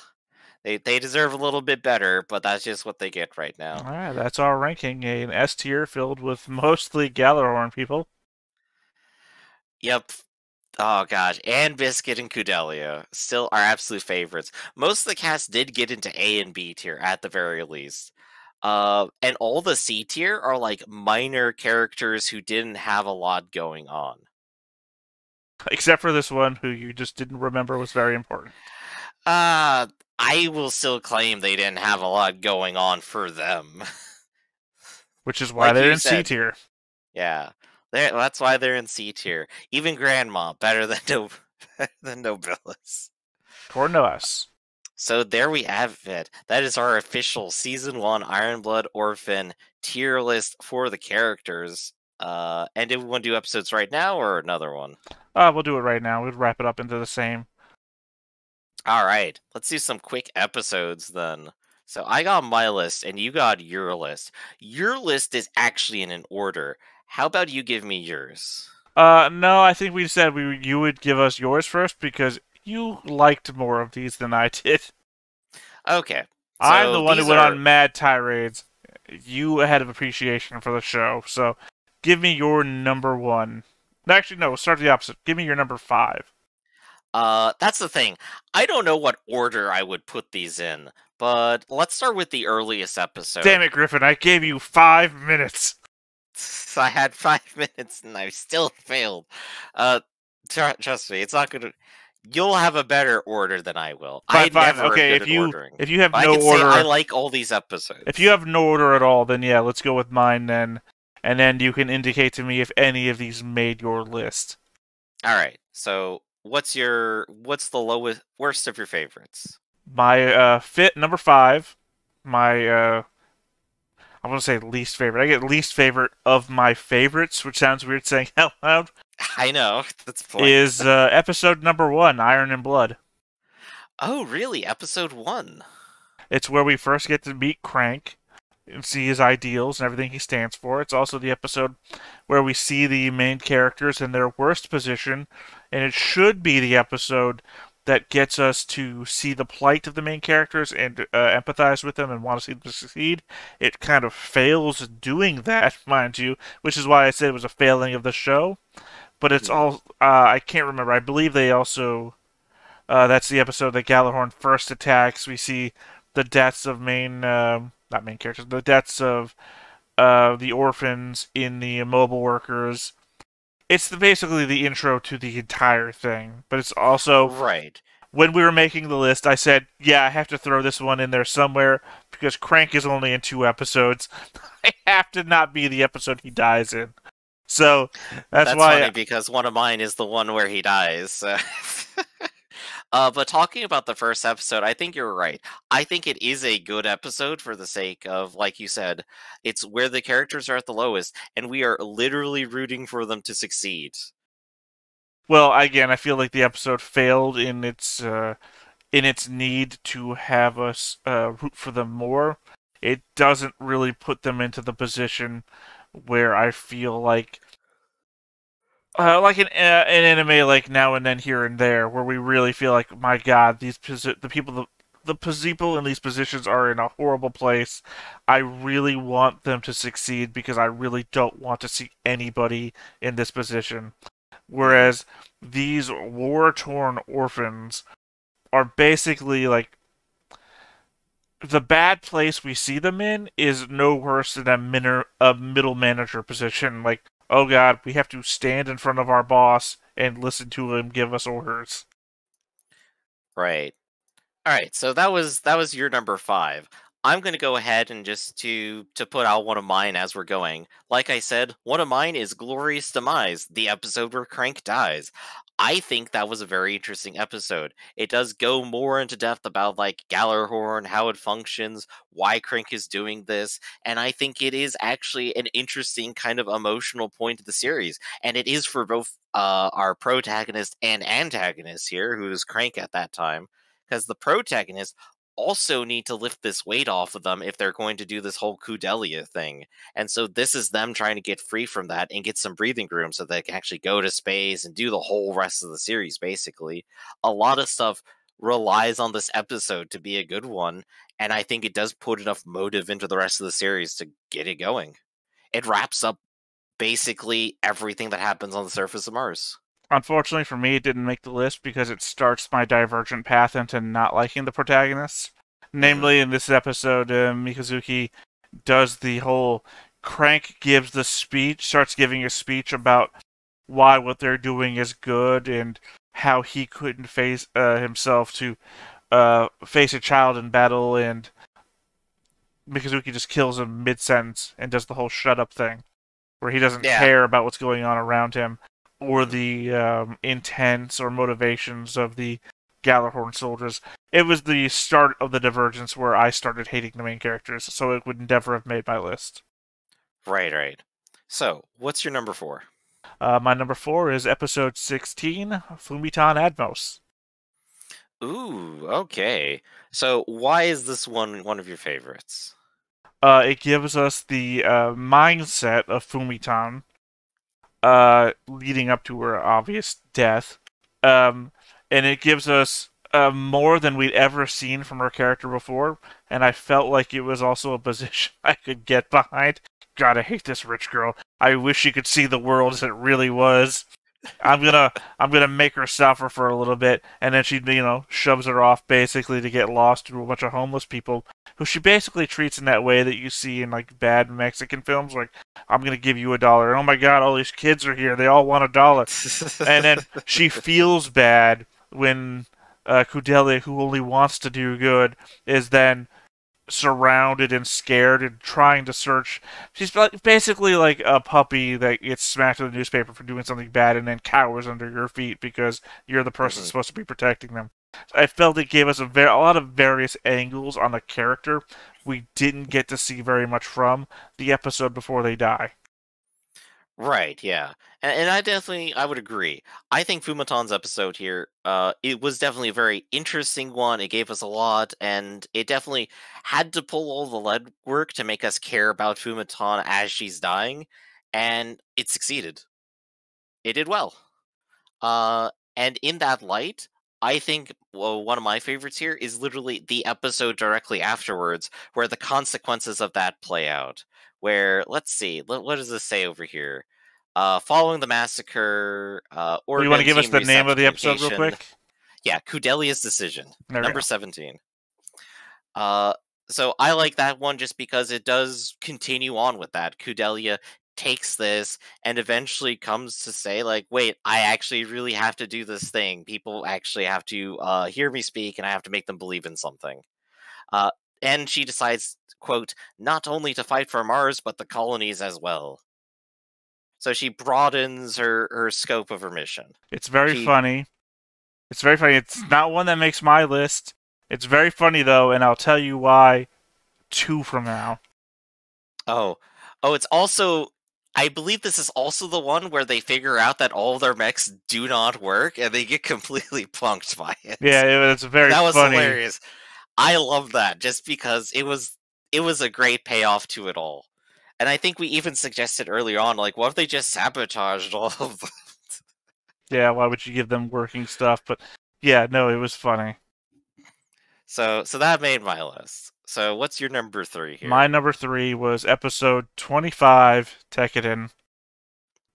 they they deserve a little bit better, but that's just what they get right now. All right, that's our ranking. An S tier filled with mostly Gjallarhorn people. Yep. Oh, gosh. And Biscuit and Kudelia. Still our absolute favorites. Most of the cast did get into A and B tier, at the very least. Uh, and all the C tier are, like, minor characters who didn't have a lot going on. Except for this one, who you just didn't remember was very important. Uh, I will still claim they didn't have a lot going on for them. Which is why like they're in said, C tier. Yeah. They're, that's why they're in C tier. Even Grandma, better than no, better than Nobliss. Poor us. So there we have it. That is our official season one Iron Blood Orphan tier list for the characters. Uh, and do we want to do episodes right now or another one? Uh, we'll do it right now. We'll wrap it up into the same. All right, let's do some quick episodes then. So I got my list, and you got your list. Your list is actually in an order. How about you give me yours? Uh, no, I think we said we you would give us yours first because you liked more of these than I did. Okay. So I'm the one who went are... on mad tirades. You had an appreciation for the show, so give me your number one. Actually, no, start the opposite. Give me your number five. Uh, that's the thing. I don't know what order I would put these in, but let's start with the earliest episode. Damn it, Griffin, I gave you five minutes. I had five minutes and I still failed. Uh, tr trust me, it's not good. You'll have a better order than I will. Fine, I never okay, if you ordering. if you have but no I can order, say I like all these episodes. If you have no order at all, then yeah, let's go with mine then, and then you can indicate to me if any of these made your list. All right. So what's your what's the lowest worst of your favorites? My uh, fit number five. My uh, I want to say least favorite. I get least favorite of my favorites, which sounds weird saying out loud. I know, that's the point. Is uh, episode number one, Iron and Blood. Oh, really? Episode one? It's where we first get to meet Crank and see his ideals and everything he stands for. It's also the episode where we see the main characters in their worst position, and it should be the episode that gets us to see the plight of the main characters and uh, empathize with them and want to see them succeed. It kind of fails doing that, mind you, which is why I said it was a failing of the show. But it's all, uh, I can't remember. I believe they also, uh, that's the episode that Gjallarhorn first attacks. We see the deaths of main, uh, not main characters, the deaths of uh, the orphans in the mobile workers. It's the, basically the intro to the entire thing. But it's also, right. When we were making the list, I said, yeah, I have to throw this one in there somewhere because Crank is only in two episodes. I have to not be the episode he dies in. So that's, that's why funny because one of mine is the one where he dies. So. uh, but talking about the first episode, I think you're right. I think it is a good episode for the sake of, like you said, it's where the characters are at the lowest, and we are literally rooting for them to succeed. Well, again, I feel like the episode failed in its uh, in its need to have us uh, root for them more. It doesn't really put them into the position where I feel like, uh, like an uh, an anime, like Now and Then, Here and There, where we really feel like, my God, these the people, the the people in these positions are in a horrible place. I really want them to succeed because I really don't want to see anybody in this position. Whereas these war-torn orphans are basically like, the bad place we see them in is no worse than a, minor, a middle manager position. Like, oh God, we have to stand in front of our boss and listen to him give us orders. Right. All right. So that was that was your number five. I'm going to go ahead and just to to put out one of mine as we're going. Like I said, one of mine is Glorious Demise, the episode where Crank dies. I think that was a very interesting episode. It does go more into depth about, like, Gjallarhorn, how it functions, why Crank is doing this, and I think it is actually an interesting kind of emotional point of the series, and it is for both uh, our protagonist and antagonist here, who is Crank at that time, because the protagonist also need to lift this weight off of them if they're going to do this whole Kudelia thing. And so this is them trying to get free from that and get some breathing room so they can actually go to space and do the whole rest of the series, basically. A lot of stuff relies on this episode to be a good one, and I think it does put enough motive into the rest of the series to get it going. It wraps up basically everything that happens on the surface of Mars. Unfortunately for me, it didn't make the list because it starts my divergent path into not liking the protagonists. Namely, in this episode, uh, Mikazuki does the whole, Crank gives the speech, starts giving a speech about why what they're doing is good and how he couldn't face uh, himself to uh, face a child in battle, and Mikazuki just kills him mid-sentence and does the whole shut-up thing, where he doesn't yeah. care about what's going on around him, or the um, intents or motivations of the Gjallarhorn soldiers. It was the start of the divergence where I started hating the main characters, so it would never have made my list. Right, right. So, what's your number four? Uh, my number four is episode sixteen, Fumitan Admos. Ooh, okay. So, why is this one one of your favorites? Uh, it gives us the uh, mindset of Fumitan, uh leading up to her obvious death, um and it gives us uh, more than we'd ever seen from her character before, and I felt like it was also a position I could get behind. God, I hate this rich girl. I wish she could see the world as it really was. I'm gonna I'm gonna make her suffer for a little bit, and then she, you know, shoves her off basically to get lost to a bunch of homeless people who she basically treats in that way that you see in like bad Mexican films, like, I'm gonna give you a dollar, and oh my god, all these kids are here, they all want a dollar. And then she feels bad when uh, Kudelia, who only wants to do good, is then surrounded and scared and trying to search. She's basically like a puppy that gets smacked in the newspaper for doing something bad and then cowers under your feet because you're the person mm-hmm. supposed to be protecting them. I felt it gave us a, ver a lot of various angles on the character we didn't get to see very much from the episode before they die. Right, yeah. And, and I definitely, I would agree. I think Fumitan's episode here, uh, it was definitely a very interesting one. It gave us a lot, and it definitely had to pull all the legwork to make us care about Fumitan as she's dying, and it succeeded. It did well. Uh, and in that light, I think well, one of my favorites here is literally the episode directly afterwards, where the consequences of that play out. Where, let's see, let, what does this say over here? Uh, following the massacre, uh, Orga you want to give us the name of the episode real quick? Yeah, Kudelia's Decision, there number seventeen. Uh, so I like that one just because it does continue on with that. Kudelia takes this and eventually comes to say, like, wait, I actually really have to do this thing. People actually have to uh, hear me speak, and I have to make them believe in something. Uh, and she decides, quote, not only to fight for Mars, but the colonies as well. So she broadens her, her scope of her mission. It's very she... funny. It's very funny. It's not one that makes my list. It's very funny, though, and I'll tell you why two from now. Oh. Oh, it's also... I believe this is also the one where they figure out that all their mechs do not work, and they get completely punked by it. Yeah, it's very funny. That was funny. Hilarious. I love that, just because it was... It was a great payoff to it all. And I think we even suggested earlier on, like, what if they just sabotaged all of that? Yeah, why would you give them working stuff? But yeah, no, it was funny. So so that made my list. So what's your number three here? My number three was episode twenty-five, Tekkadan.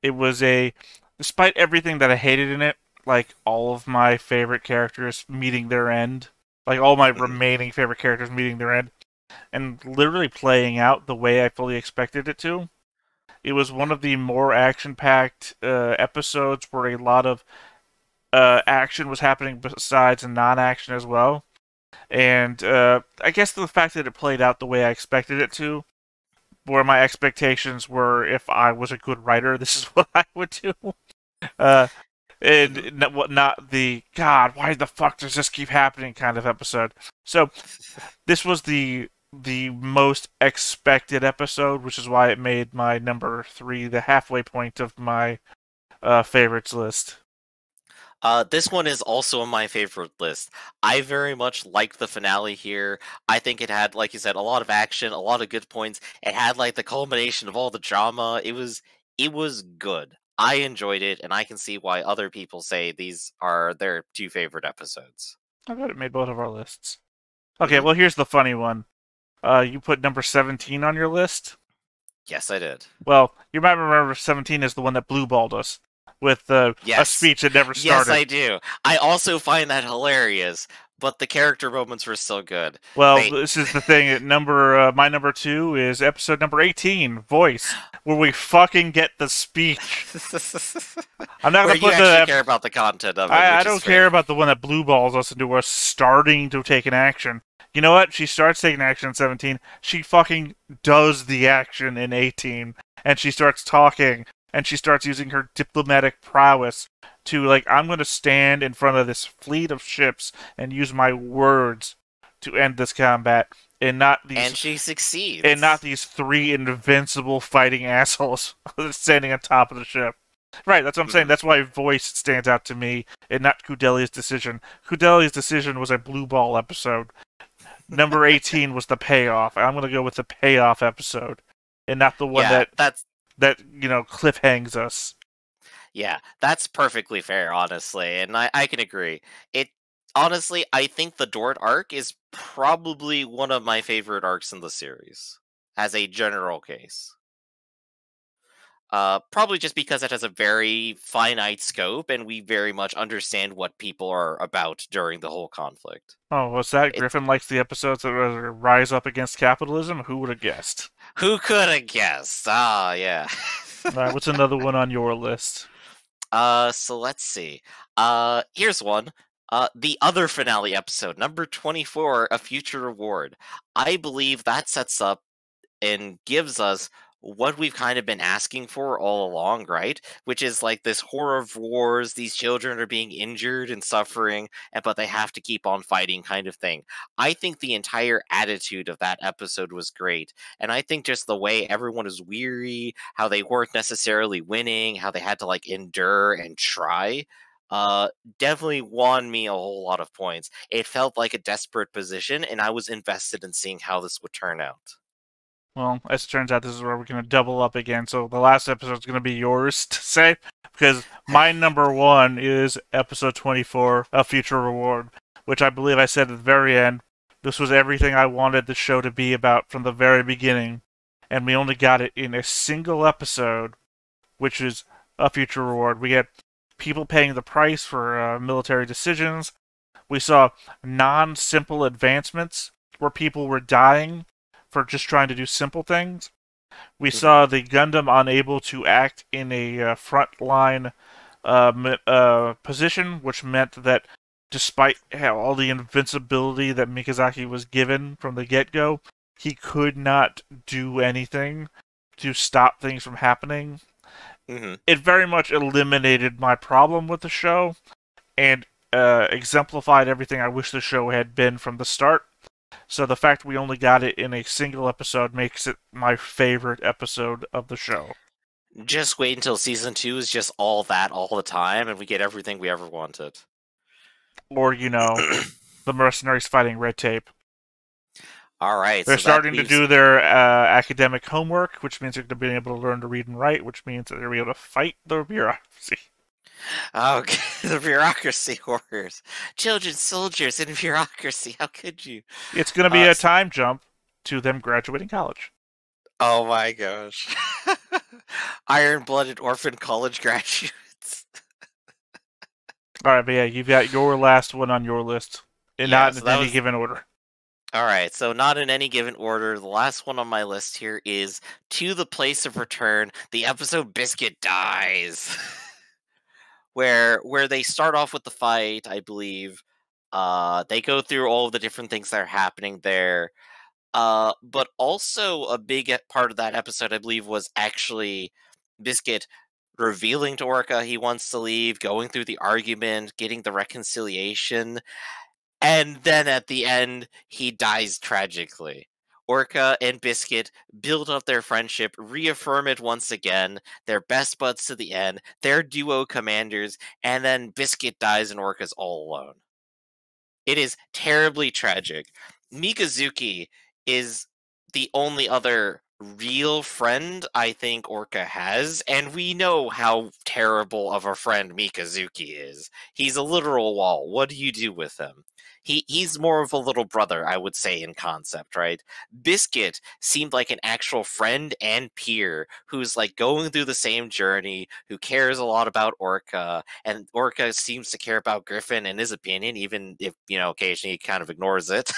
It was a... Despite everything that I hated in it, like, all of my favorite characters meeting their end, like, all my remaining favorite characters meeting their end, and literally playing out the way I fully expected it to. It was one of the more action-packed uh, episodes where a lot of uh, action was happening besides non-action as well. And uh, I guess the fact that it played out the way I expected it to, where my expectations were if I was a good writer, this is what I would do. Uh, and not the, God, why the fuck does this keep happening kind of episode. So, this was the... the most expected episode, which is why it made my number three, the halfway point of my uh, favorites list. Uh, this one is also on my favorite list. I very much liked the finale here. I think it had, like you said, a lot of action, a lot of good points. It had like the culmination of all the drama. It was, it was good. I enjoyed it, and I can see why other people say these are their two favorite episodes. I bet it made both of our lists. Okay, well, here's the funny one. Uh, you put number seventeen on your list? Yes, I did. Well, you might remember seventeen is the one that blue-balled us with uh, yes. a speech that never started. Yes, I do. I also find that hilarious, but the character moments were still good. Well, Wait. This is the thing. Number uh, My number two is episode number eighteen, Voice, where we fucking get the speech. I'm not going to put the... care about the content of it. I, I don't care about the one that blue-balls us into us starting to take an action. You know what? She starts taking action in seventeen. She fucking does the action in eighteen. And she starts talking. And she starts using her diplomatic prowess to, like, I'm going to stand in front of this fleet of ships and use my words to end this combat. And not these... And she succeeds. And not these three invincible fighting assholes standing on top of the ship. Right, that's what I'm saying. That's why Voice stands out to me and not Kudelia's Decision. Kudelia's Decision was a blue ball episode. Number eighteen was the payoff. I'm going to go with the payoff episode, and not the one yeah, that that's... that you know cliffhangs us. Yeah, that's perfectly fair, honestly, and I, I can agree. It honestly, I think the Dort arc is probably one of my favorite arcs in the series, as a general case. Uh, probably just because it has a very finite scope, and we very much understand what people are about during the whole conflict. Oh, what's that? It, Griffin likes the episodes that rise up against capitalism? Who would have guessed? Who could have guessed? Ah, oh, yeah. All right, what's another one on your list? Uh, so let's see. Uh, here's one. Uh, the other finale episode, number twenty-four, A Future Reward. I believe that sets up and gives us what we've kind of been asking for all along, right? Which is like this horror of wars, these children are being injured and suffering, and but they have to keep on fighting kind of thing. I think the entire attitude of that episode was great. And I think just the way everyone is weary, how they weren't necessarily winning, how they had to like endure and try, uh, definitely won me a whole lot of points. It felt like a desperate position, and I was invested in seeing how this would turn out. Well, as it turns out, this is where we're going to double up again, so the last episode is going to be yours to say, because my number one is episode twenty-four, A Future Reward, which I believe I said at the very end, this was everything I wanted the show to be about from the very beginning, and we only got it in a single episode, which is A Future Reward. We get people paying the price for uh, military decisions. We saw non-simple advancements where people were dying for just trying to do simple things. We mm-hmm. saw the Gundam unable to act in a uh, frontline uh, uh, position, which meant that despite how all the invincibility that Mikazuki was given from the get-go, he could not do anything to stop things from happening. Mm-hmm. It very much eliminated my problem with the show, and uh, exemplified everything I wish the show had been from the start. So the fact we only got it in a single episode makes it my favorite episode of the show. Just wait until season two is just all that all the time, and we get everything we ever wanted. Or, you know, the mercenaries fighting red tape. All right. They're so starting leaves... to do their uh, academic homework, which means they're going to be able to learn to read and write, which means that they're going to be able to fight the bureaucracy. Okay, the bureaucracy warriors. Children, soldiers, and bureaucracy. How could you? It's going to be uh, a time jump to them graduating college. Oh my gosh. Iron Blooded Orphan College graduates. Alright, but yeah, you've got your last one on your list. And yeah, not so in any was... given order. Alright, so not in any given order. The last one on my list here is To the Place of Return, the episode Biscuit Dies. Where where they start off with the fight, I believe. Uh, they go through all of the different things that are happening there. Uh, but also a big part of that episode, I believe, was actually Biscuit revealing to Orga he wants to leave, going through the argument, getting the reconciliation. And then at the end, he dies tragically. Orga and Biscuit build up their friendship, reaffirm it once again, their best buds to the end, their duo commanders, and then Biscuit dies and Orga's all alone. It is terribly tragic. Mikazuki is the only other real friend I think Orga has, and we know how terrible of a friend Mikazuki is. He's a literal wall. What do you do with him? He he's more of a little brother, I would say, in concept, right? Biscuit seemed like an actual friend and peer who's like going through the same journey, who cares a lot about Orga, and Orga seems to care about Griffin and his opinion, even if, you know, occasionally he kind of ignores it.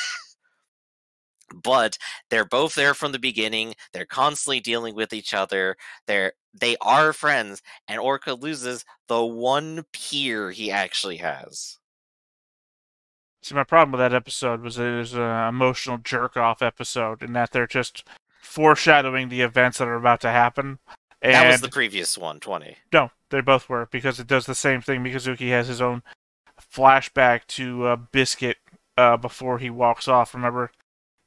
But they're both there from the beginning. They're constantly dealing with each other. They're they are friends, and Orga loses the one peer he actually has. See, my problem with that episode was it was an emotional jerk-off episode, in that they're just foreshadowing the events that are about to happen. And that was the previous one, twenty. No, they both were, because it does the same thing. Mikazuki has his own flashback to uh, Biscuit uh, before he walks off, remember?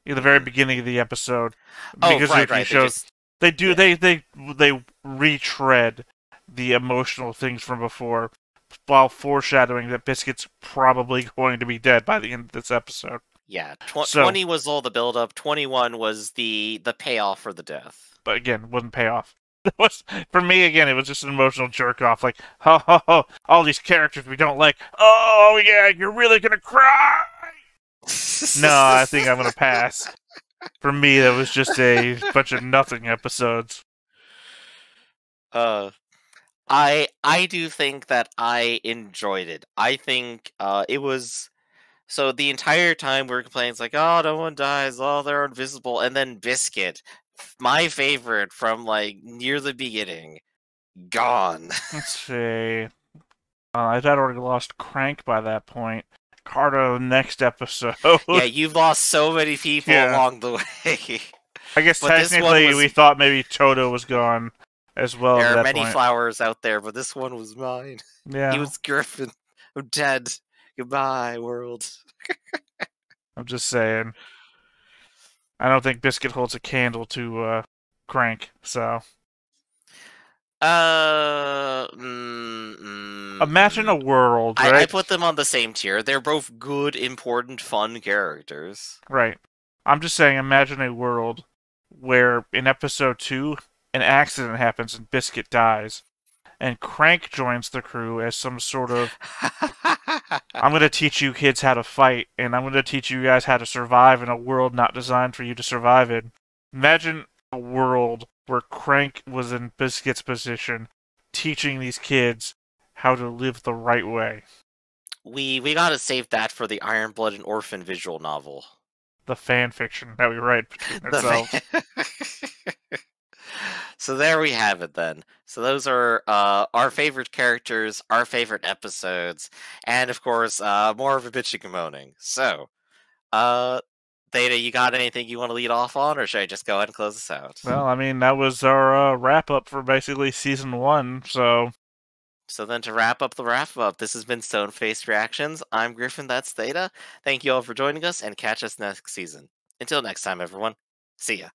In the very beginning of the episode. Oh, Mikazuki right, right. Shows, they, just... they do, yeah. they, they, they retread the emotional things from before, while foreshadowing that Biscuit's probably going to be dead by the end of this episode. Yeah, tw so, twenty was all the build-up, twenty-one was the, the payoff for the death. But again, it wasn't payoff. It was, for me, again, it was just an emotional jerk-off, like, ho ho ho, all these characters we don't like, oh yeah, you're really gonna cry! No, I think I'm gonna pass. For me, that was just a bunch of nothing episodes. Uh, I I do think that I enjoyed it. I think uh, it was... So the entire time we were complaining, it's like, oh, no one dies, oh, they're invisible, and then Biscuit, my favorite from, like, near the beginning, gone. Let's see. Uh, I'd already lost Crank by that point. Carta, next episode. Yeah, you've lost so many people yeah. along the way. I guess but technically was... we thought maybe Todo was gone as well. There at are that many point. flowers out there, but this one was mine. Yeah. He was Griffin. I'm dead. Goodbye, world. I'm just saying. I don't think Biscuit holds a candle to uh, Crank, so... Uh, mm, mm, Imagine a world, right? I, I put them on the same tier. They're both good, important, fun characters. Right. I'm just saying, imagine a world where, in episode two, an accident happens and Biscuit dies. And Crank joins the crew as some sort of, I'm going to teach you kids how to fight, and I'm going to teach you guys how to survive in a world not designed for you to survive in. Imagine a world where Crank was in Biscuit's position, teaching these kids how to live the right way. We we got to save that for the Iron Blooded Orphan visual novel. The fan fiction that we write between ourselves. The So there we have it then. So those are uh, our favorite characters, our favorite episodes, and of course, uh, more of a bitching and moaning. So, uh, Theta, you got anything you want to lead off on, or should I just go ahead and close this out? Well, I mean, that was our uh, wrap-up for basically season one, so... So then to wrap up the wrap-up, this has been Stone Faced Reactions. I'm Griffin, that's Theta. Thank you all for joining us, and catch us next season. Until next time, everyone. See ya.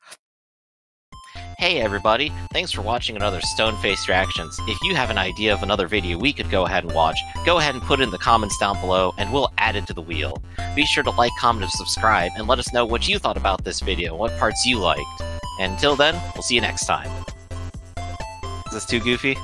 Hey everybody, thanks for watching another Stone Faced Reactions. If you have an idea of another video we could go ahead and watch, go ahead and put it in the comments down below and we'll add it to the wheel. Be sure to like, comment, and subscribe, and let us know what you thought about this video, what parts you liked. And until then, we'll see you next time. Is this too goofy?